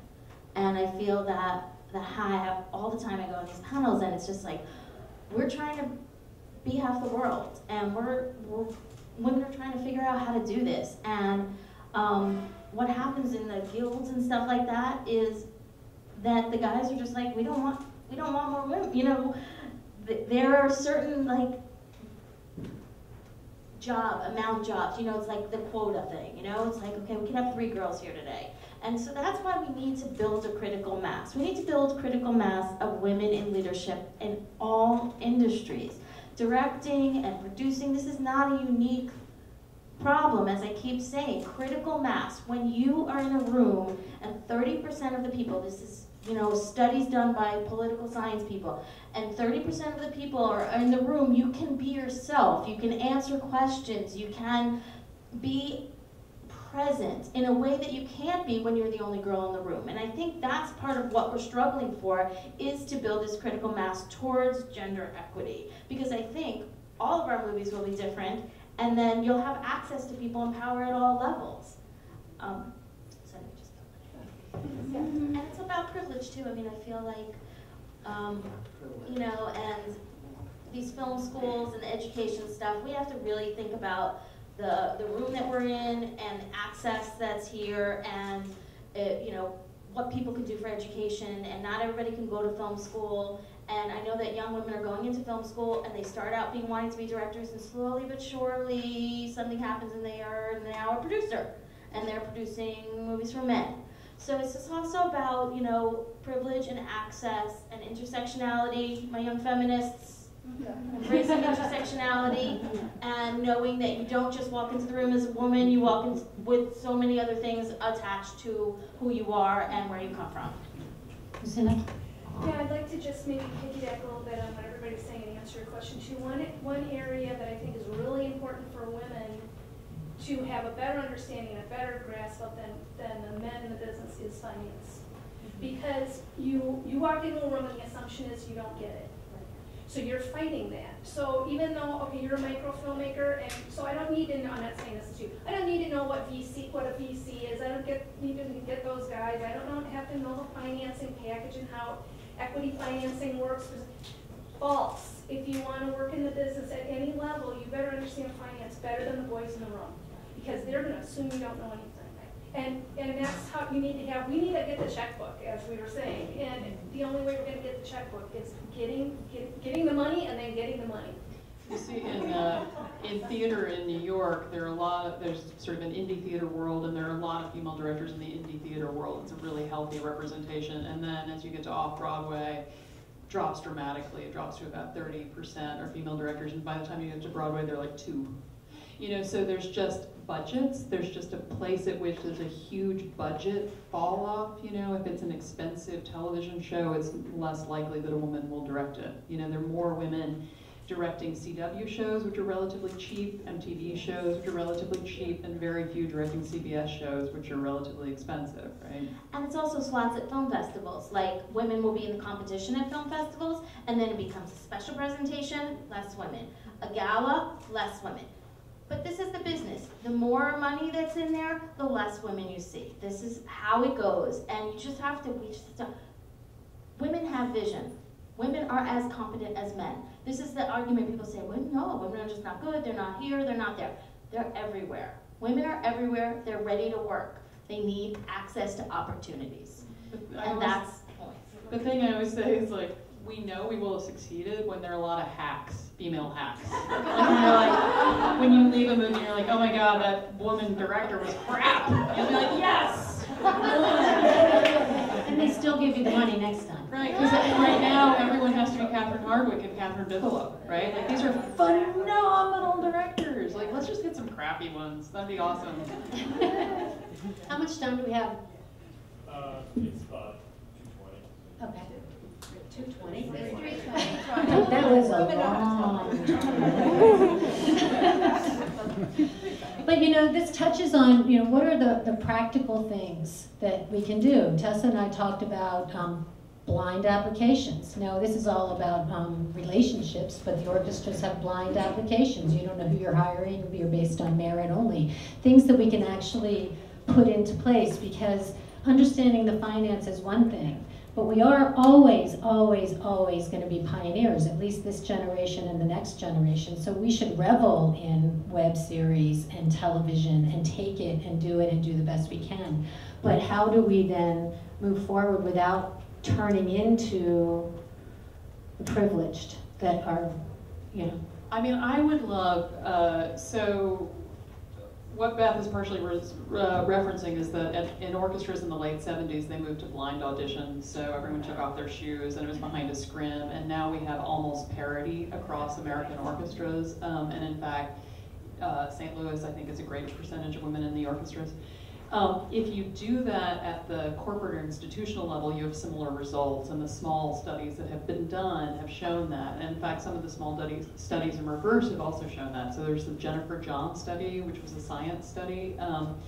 And I feel that the high, all the time I go on these panels, and it's just like, we're trying to be half the world, and we're, we're women are trying to figure out how to do this. And um, what happens in the guilds and stuff like that is that the guys are just like, we don't want, we don't want more women. You know, th there are certain like job amount jobs. You know, it's like the quota thing. You know, it's like, okay, we can have three girls here today. And so that's why we need to build a critical mass. We need to build critical mass of women in leadership in all industries. Directing and producing, this is not a unique problem, as I keep saying. Critical mass. When you are in a room and thirty percent of the people, this is, you know, studies done by political science people, and thirty percent of the people are in the room, you can be yourself, you can answer questions, you can be present in a way that you can't be when you're the only girl in the room. And I think that's part of what we're struggling for, is to build this critical mass towards gender equity. Because I think all of our movies will be different, and then you'll have access to people in power at all levels. Um, so I just yeah. And it's about privilege too. I mean, I feel like, um, you know, and these film schools and the education stuff, we have to really think about The, the room that we're in and access that's here, and it, you know, what people can do for education, and not everybody can go to film school. And I know that young women are going into film school and they start out being wanting to be directors, and slowly but surely something happens and they are now a producer and they're producing movies for men. So it's just also about, you know, privilege and access and intersectionality. My young feminists, embracing intersectionality and knowing that you don't just walk into the room as a woman, you walk in with so many other things attached to who you are and where you come from. Susanna? Yeah, I'd like to just maybe piggyback a little bit on what everybody's saying and answer your question too. One, one area that I think is really important for women to have a better understanding and a better grasp of than, than the men in the business is finance. Because you, you walk into a room and the assumption is you don't get it. So you're fighting that. So even though, okay, you're a micro filmmaker, and so I don't need to know, I'm not saying this to you, I don't need to know what V C, what a V C is, I don't get, need to get those guys, I don't know, have to know the financing package and how equity financing works. False. If you want to work in the business at any level, you better understand finance better than the boys in the room, because they're gonna assume you don't know anything. And, and that's how you need to have, we need to get the checkbook, as we were saying. And the only way we're going to get the checkbook is getting, get, getting the money and then getting the money. You see, in uh, in theater in New York, there are a lot of, there's sort of an indie theater world, and there are a lot of female directors in the indie theater world. It's a really healthy representation. And then as you get to off-Broadway, it drops dramatically. It drops to about thirty percent are female directors, and by the time you get to Broadway, they're like two. You know, so there's just budgets. There's just a place at which there's a huge budget fall off. You know, if it's an expensive television show, it's less likely that a woman will direct it. You know, there are more women directing C W shows, which are relatively cheap, M T V shows, which are relatively cheap, and very few directing C B S shows, which are relatively expensive, right? And it's also slots at film festivals. Like, women will be in the competition at film festivals, and then it becomes a special presentation, less women. A gala, less women. But this is the business. The more money that's in there, the less women you see. This is how it goes, and you just have to, we just have to. Women have vision. Women are as competent as men. This is the argument people say, well, no, women are just not good, they're not here, they're not there. They're everywhere. Women are everywhere, they're ready to work. They need access to opportunities. But and that's the point. The thing I always say is, like, we know we will have succeeded when there are a lot of hacks, female hacks. And you're like, when you leave a movie, you're like, oh my God, that woman director was crap. You'll be like, yes! And they still give you the money next time. Right, because right now everyone has to be Catherine Hardwick and Catherine Bigelow, right? Like, these are phenomenal directors. Like, let's just get some crappy ones. That'd be awesome. How much time do we have? Uh, it's about two twenty. Okay. two twenty. three twenty. That was a long time. But you know, this touches on, you know, what are the, the practical things that we can do? Tessa and I talked about um, blind applications. Now, this is all about um, relationships, but the orchestras have blind applications. You don't know who you're hiring. You're based on merit only. Things that we can actually put into place, because understanding the finance is one thing, but we are always, always, always going to be pioneers, at least this generation and the next generation. So we should revel in web series and television and take it and do it and do the best we can. But how do we then move forward without turning into the privileged that are, you know? I mean, I would love, uh, so what Beth is partially re uh, referencing is that at, in orchestras in the late seventies, they moved to blind auditions, so everyone took off their shoes and it was behind a scrim, and now we have almost parity across American orchestras, um, and in fact, uh, Saint Louis, I think, is a greater percentage of women in the orchestras. Um, if you do that at the corporate or institutional level, you have similar results, and the small studies that have been done have shown that. And in fact, some of the small studies, studies in reverse have also shown that. So there's the Jennifer John study, which was a science study. Um,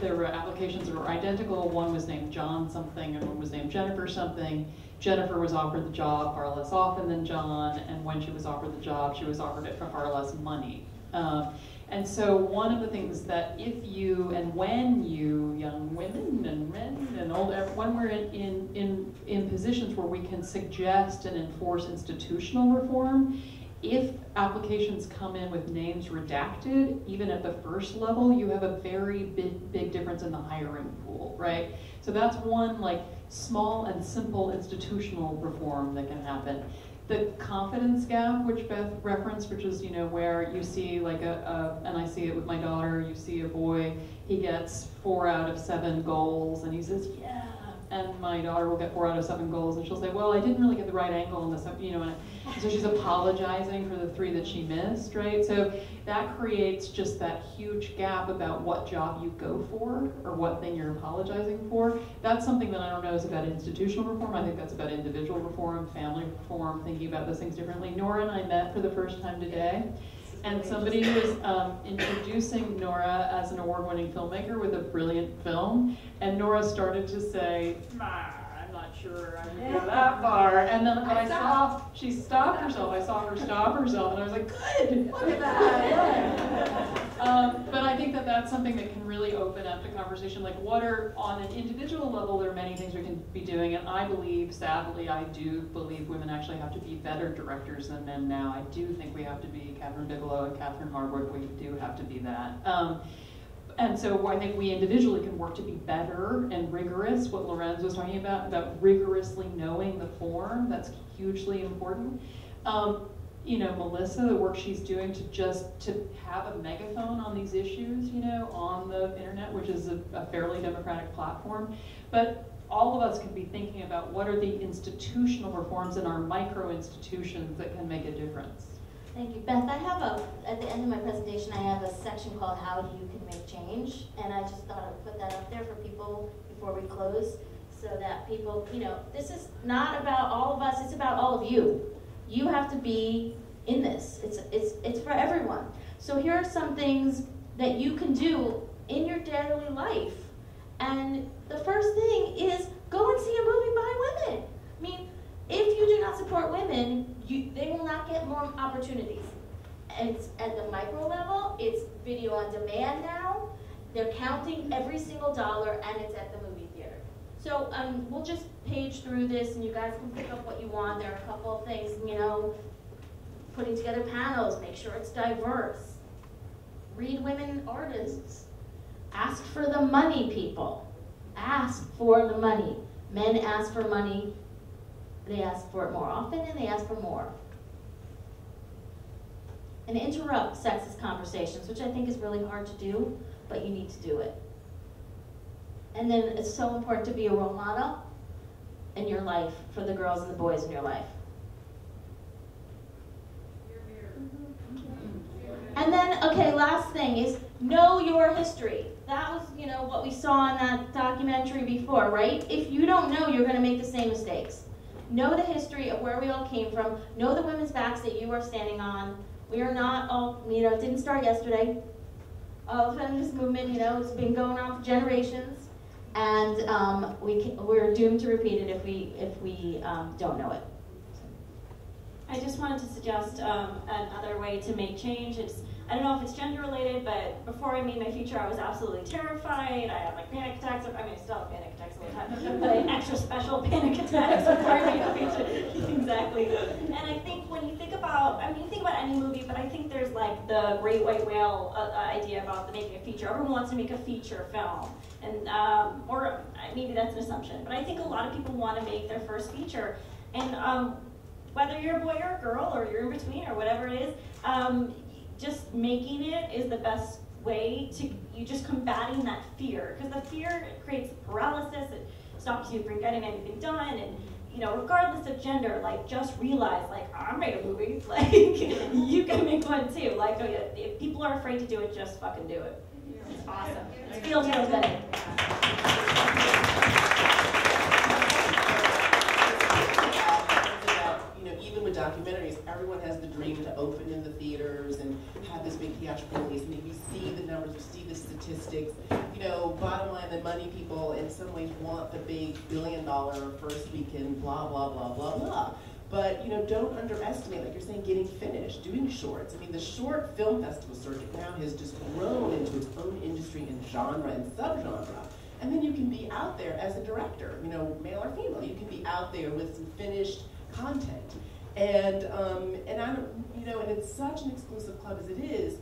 there were applications that were identical. One was named John something, and one was named Jennifer something. Jennifer was offered the job far less often than John, and when she was offered the job, she was offered it for far less money. Um, And so one of the things that if you, and when you, young women and men and old, when we're in, in, in, in positions where we can suggest and enforce institutional reform, if applications come in with names redacted, even at the first level, you have a very big, big difference in the hiring pool, right? So that's one, like, small and simple institutional reform that can happen. The confidence gap, which Beth referenced, which is, you know, where you see like a, a, and I see it with my daughter, you see a boy, he gets four out of seven goals and he says, yeah, and my daughter will get four out of seven goals and she'll say, well, I didn't really get the right angle on this, you know, and so she's apologizing for the three that she missed, right? So that creates just that huge gap about what job you go for or what thing you're apologizing for. That's something that I don't know is about institutional reform. I think that's about individual reform, family reform, thinking about those things differently. Nora and I met for the first time today, and somebody was um, introducing Nora as an award-winning filmmaker with a brilliant film, and Nora started to say, sure, I didn't go that far. And then when I saw, she stopped herself. I saw her stop herself, and I was like, good, look at that. um, but I think that that's something that can really open up the conversation. Like, what are, on an individual level, there are many things we can be doing. And I believe, sadly, I do believe women actually have to be better directors than men now. I do think we have to be Catherine Bigelow and Catherine Hardwick. We do have to be that. Um, And so I think we individually can work to be better and rigorous, what Lorenz was talking about, about rigorously knowing the form. That's hugely important. Um, you know, Melissa, the work she's doing to just to have a megaphone on these issues, you know, on the internet, which is a, a fairly democratic platform. But all of us can be thinking about what are the institutional reforms in our micro institutions that can make a difference. Thank you, Beth. I have a, at the end of my presentation, I have a section called How You Can Make Change, and I just thought I'd put that up there for people before we close, so that people, you know, this is not about all of us, it's about all of you. You have to be in this. It's, it's, it's for everyone. So here are some things that you can do in your daily life. And the first thing is go and see a movie by women. I mean, if you do not support women, you, they will not get more opportunities. It's at the micro level, it's video on demand now. They're counting every single dollar, and it's at the movie theater. So um, we'll just page through this, and you guys can pick up what you want. There are a couple of things, you know, putting together panels, make sure it's diverse. Read women artists. Ask for the money, people. Ask for the money. Men ask for money. They ask for it more often, and they ask for more. And interrupt sexist conversations, which I think is really hard to do, but you need to do it. And then it's so important to be a role model in your life for the girls and the boys in your life. And then, okay, last thing is know your history. That was, you know, what we saw in that documentary before, right? If you don't know, you're gonna make the same mistakes. Know the history of where we all came from. Know the women's backs that you are standing on. We are not all, you know, it didn't start yesterday. All the feminist movement, you know, it's been going on for generations, and um, we can, we're doomed to repeat it if we if we um, don't know it. I just wanted to suggest um, another way to make change. It's, I don't know if it's gender related, but before I made my feature, I was absolutely terrified. I had like panic attacks. I mean, I still have panic attacks all the time, but I had extra special panic attacks before I made the feature. Exactly. And I think when you think about, I mean, you think about any movie, but I think there's like the great white whale uh, idea about the making a feature. Everyone wants to make a feature film, and um, or maybe that's an assumption, but I think a lot of people want to make their first feature, and um, whether you're a boy or a girl or you're in between or whatever it is. Um, Just making it is the best way to, you just combating that fear. Because the fear creates paralysis, it stops you from getting anything done, and you know, regardless of gender, like just realize, like, I made a movie, like, you can make one too. Like, if people are afraid to do it, just fucking do it. It's awesome. It feels so good. Documentaries, everyone has the dream to open in the theaters and have this big theatrical release, and if you see the numbers, you see the statistics, you know, bottom line, the money people in some ways want the big billion dollar first weekend, blah, blah, blah, blah, blah. But, you know, don't underestimate, like you're saying, getting finished, doing shorts. I mean, the short film festival circuit now has just grown into its own industry and genre and subgenre. And then you can be out there as a director, you know, male or female, you can be out there with some finished content. And um, and I don't, you know, and it's such an exclusive club as it is,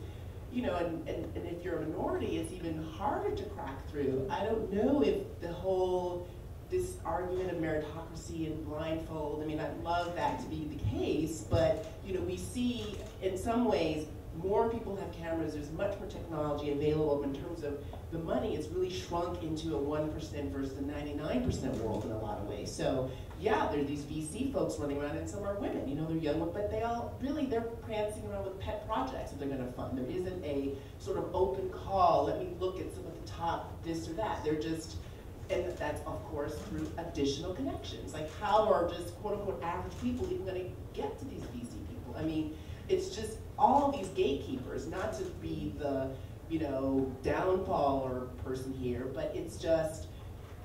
you know, and, and, and if you're a minority, it's even harder to crack through. I don't know if the whole, this argument of meritocracy and blindfold, I mean, I'd love that to be the case, but, you know, we see in some ways more people have cameras, there's much more technology available in terms of the money. It's really shrunk into a one percent versus a ninety-nine percent world in a lot of ways. So yeah, there are these V C folks running around, and some are women. You know, they're young, but they all, really, they're prancing around with pet projects that they're gonna fund. There isn't a sort of open call, let me look at some of the top this or that. They're just, and that's, of course, through additional connections. Like, how are just, quote unquote, average people even gonna get to these V C people? I mean, it's just all these gatekeepers, not to be the, you know, downfall or person here, but it's just,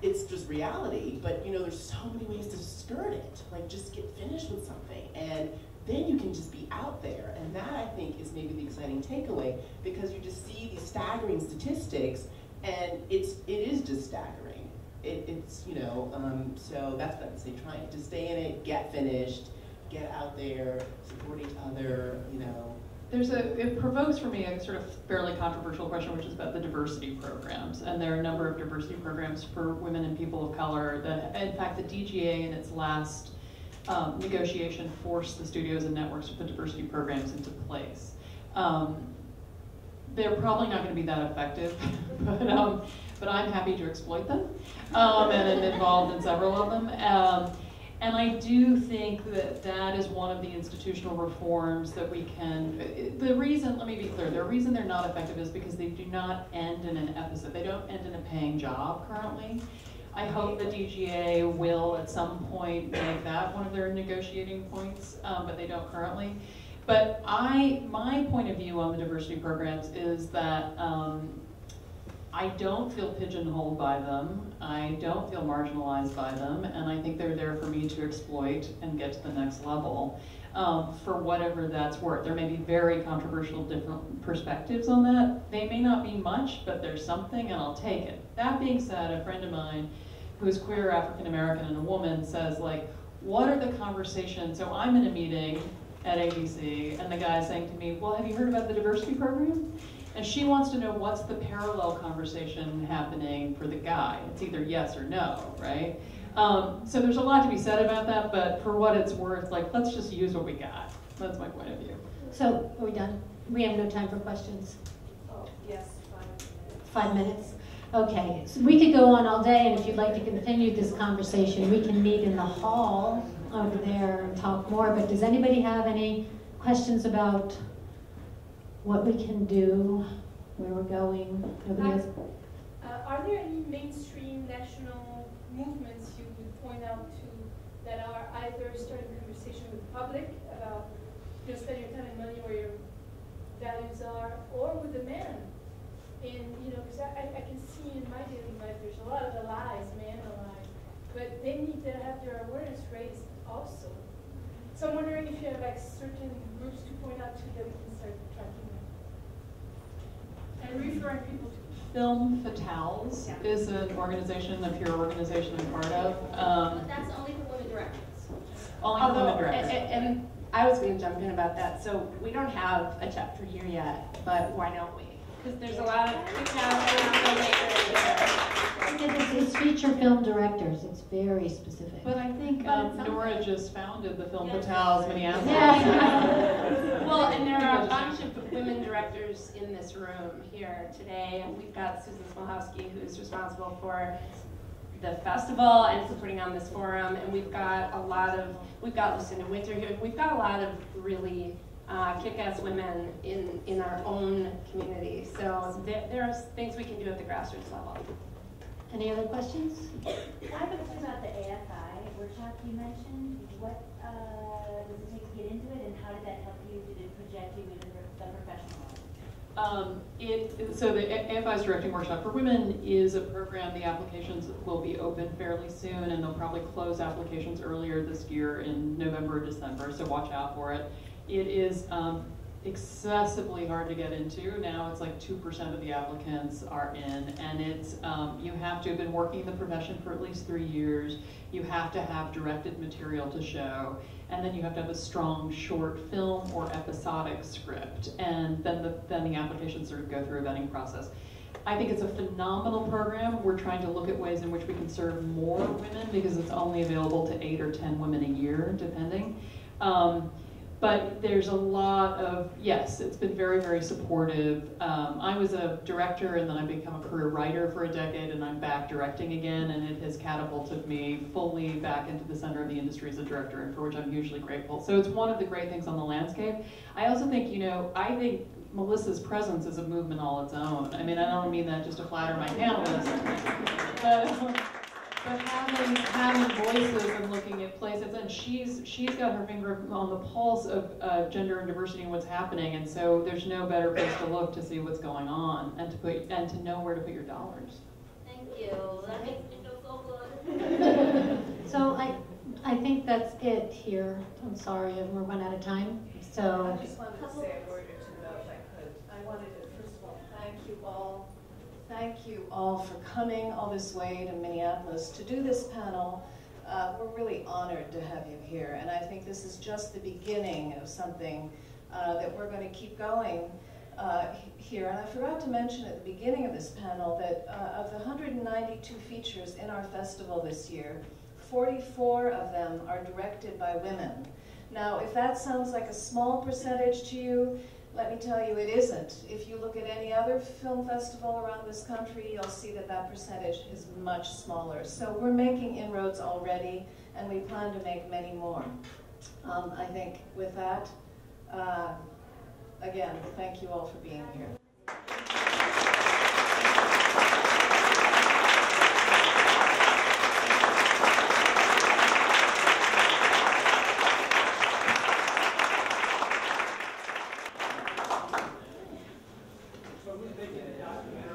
it's just reality. But you know, there's so many ways to skirt it. Like, just get finished with something, and then you can just be out there. And that, I think, is maybe the exciting takeaway, because you just see these staggering statistics, and it's, it is just staggering. It, it's, you know, um, so that's what I would say, trying to stay in it, get finished, get out there, support each other, you know. There's a, it provokes for me a sort of fairly controversial question, which is about the diversity programs. And there are a number of diversity programs for women and people of color. That, in fact, the D G A in its last um, negotiation forced the studios and networks to put diversity programs into place. Um, they're probably not going to be that effective, but, um, but I'm happy to exploit them, um, and I'm involved in several of them. Um, and I do think that that is one of the institutional reforms that we can, the reason, let me be clear, the reason they're not effective is because they do not end in an episode. They don't end in a paying job currently. I hope the D G A will at some point make that one of their negotiating points, um, but they don't currently. But I, my point of view on the diversity programs is that um, I don't feel pigeonholed by them. I don't feel marginalized by them, and I think they're there for me to exploit and get to the next level, um, for whatever that's worth. There may be very controversial different perspectives on that. They may not be much, but there's something, and I'll take it. That being said, a friend of mine who's queer, African-American, and a woman says, like, what are the conversations? So I'm in a meeting at A B C, and the guy's saying to me, well, have you heard about the diversity program? And she wants to know what's the parallel conversation happening for the guy. It's either yes or no, right? Um, so there's a lot to be said about that, but for what it's worth, like, let's just use what we got. That's my point of view. So are we done? We have no time for questions. Oh, yes, five minutes. Five minutes? Okay, so we could go on all day, and if you'd like to continue this conversation, we can meet in the hall over there and talk more, but does anybody have any questions about what we can do, where we're going? Nobody has? Uh, are there any mainstream national movements you would point out to that are either starting conversation with the public about you know, spending your time and money where your values are, or with the men? And you know, because I, I can see in my daily life there's a lot of the lies, man lies, but they need to have their awareness raised also. So I'm wondering if you have like certain groups to point out to that we can start tracking. And referring people to Film Fatales yeah. is an organization, a peer organization I'm part of. Um, but that's only for women directors. Only for women directors. And, and, and I was going to jump in about that. So we don't have a chapter here yet, but why don't we? Because there's a lot of good chapters. It's feature film directors. It's very specific. But I think but um, Nora just founded the Film yeah. Fatales Minneapolis. Yeah. Well, and there are a bunch of women directors in this room here today. And we've got Susan Smolowski, who's responsible for the festival and supporting on this forum. And we've got a lot of, we've got Lucinda Winter here. We've got a lot of really uh, kick-ass women in, in our own community. So there, there are things we can do at the grassroots level. Any other questions? I have a question about the A F I workshop you mentioned. What uh, does it take to get into it, and how did that help you? Did it project you into the professional world? Um, it, so the A F I's Directing Workshop for Women is a program. The applications will be open fairly soon, and they'll probably close applications earlier this year in November or December, so watch out for it. It is um, excessively hard to get into. Now it's like two percent of the applicants are in, and it's, um, you have to have been working in the profession for at least three years, you have to have directed material to show, and then you have to have a strong short film or episodic script, and then the, then the applications sort of go through a vetting process. I think it's a phenomenal program. We're trying to look at ways in which we can serve more women, because it's only available to eight or ten women a year, depending. Um, But there's a lot of, yes, it's been very, very supportive. Um, I was a director, and then I've become a career writer for a decade, and I'm back directing again, and it has catapulted me fully back into the center of the industry as a director, and for which I'm hugely grateful. So it's one of the great things on the landscape. I also think, you know, I think Melissa's presence is a movement all its own. I mean, I don't mean that just to flatter my panelists, but um, But having, having voices and looking at places, and she's she's got her finger on the pulse of uh, gender and diversity and what's happening, and so there's no better place to look to see what's going on and to put and to know where to put your dollars. Thank you. That makes me feel so good. So I I think that's it here. I'm sorry, we're one out of time. So I just wanted to say a word or two though, if I could. I wanted to first of all thank you all. Thank you all for coming all this way to Minneapolis to do this panel. Uh, we're really honored to have you here, and I think this is just the beginning of something uh, that we're going to keep going uh, here. And I forgot to mention at the beginning of this panel that uh, of the one hundred ninety-two features in our festival this year, forty-four of them are directed by women. Now, if that sounds like a small percentage to you, let me tell you it isn't. If you look at any other film festival around this country, you'll see that that percentage is much smaller. So we're making inroads already, and we plan to make many more. Um, I think with that, uh, again, thank you all for being here. Thank you.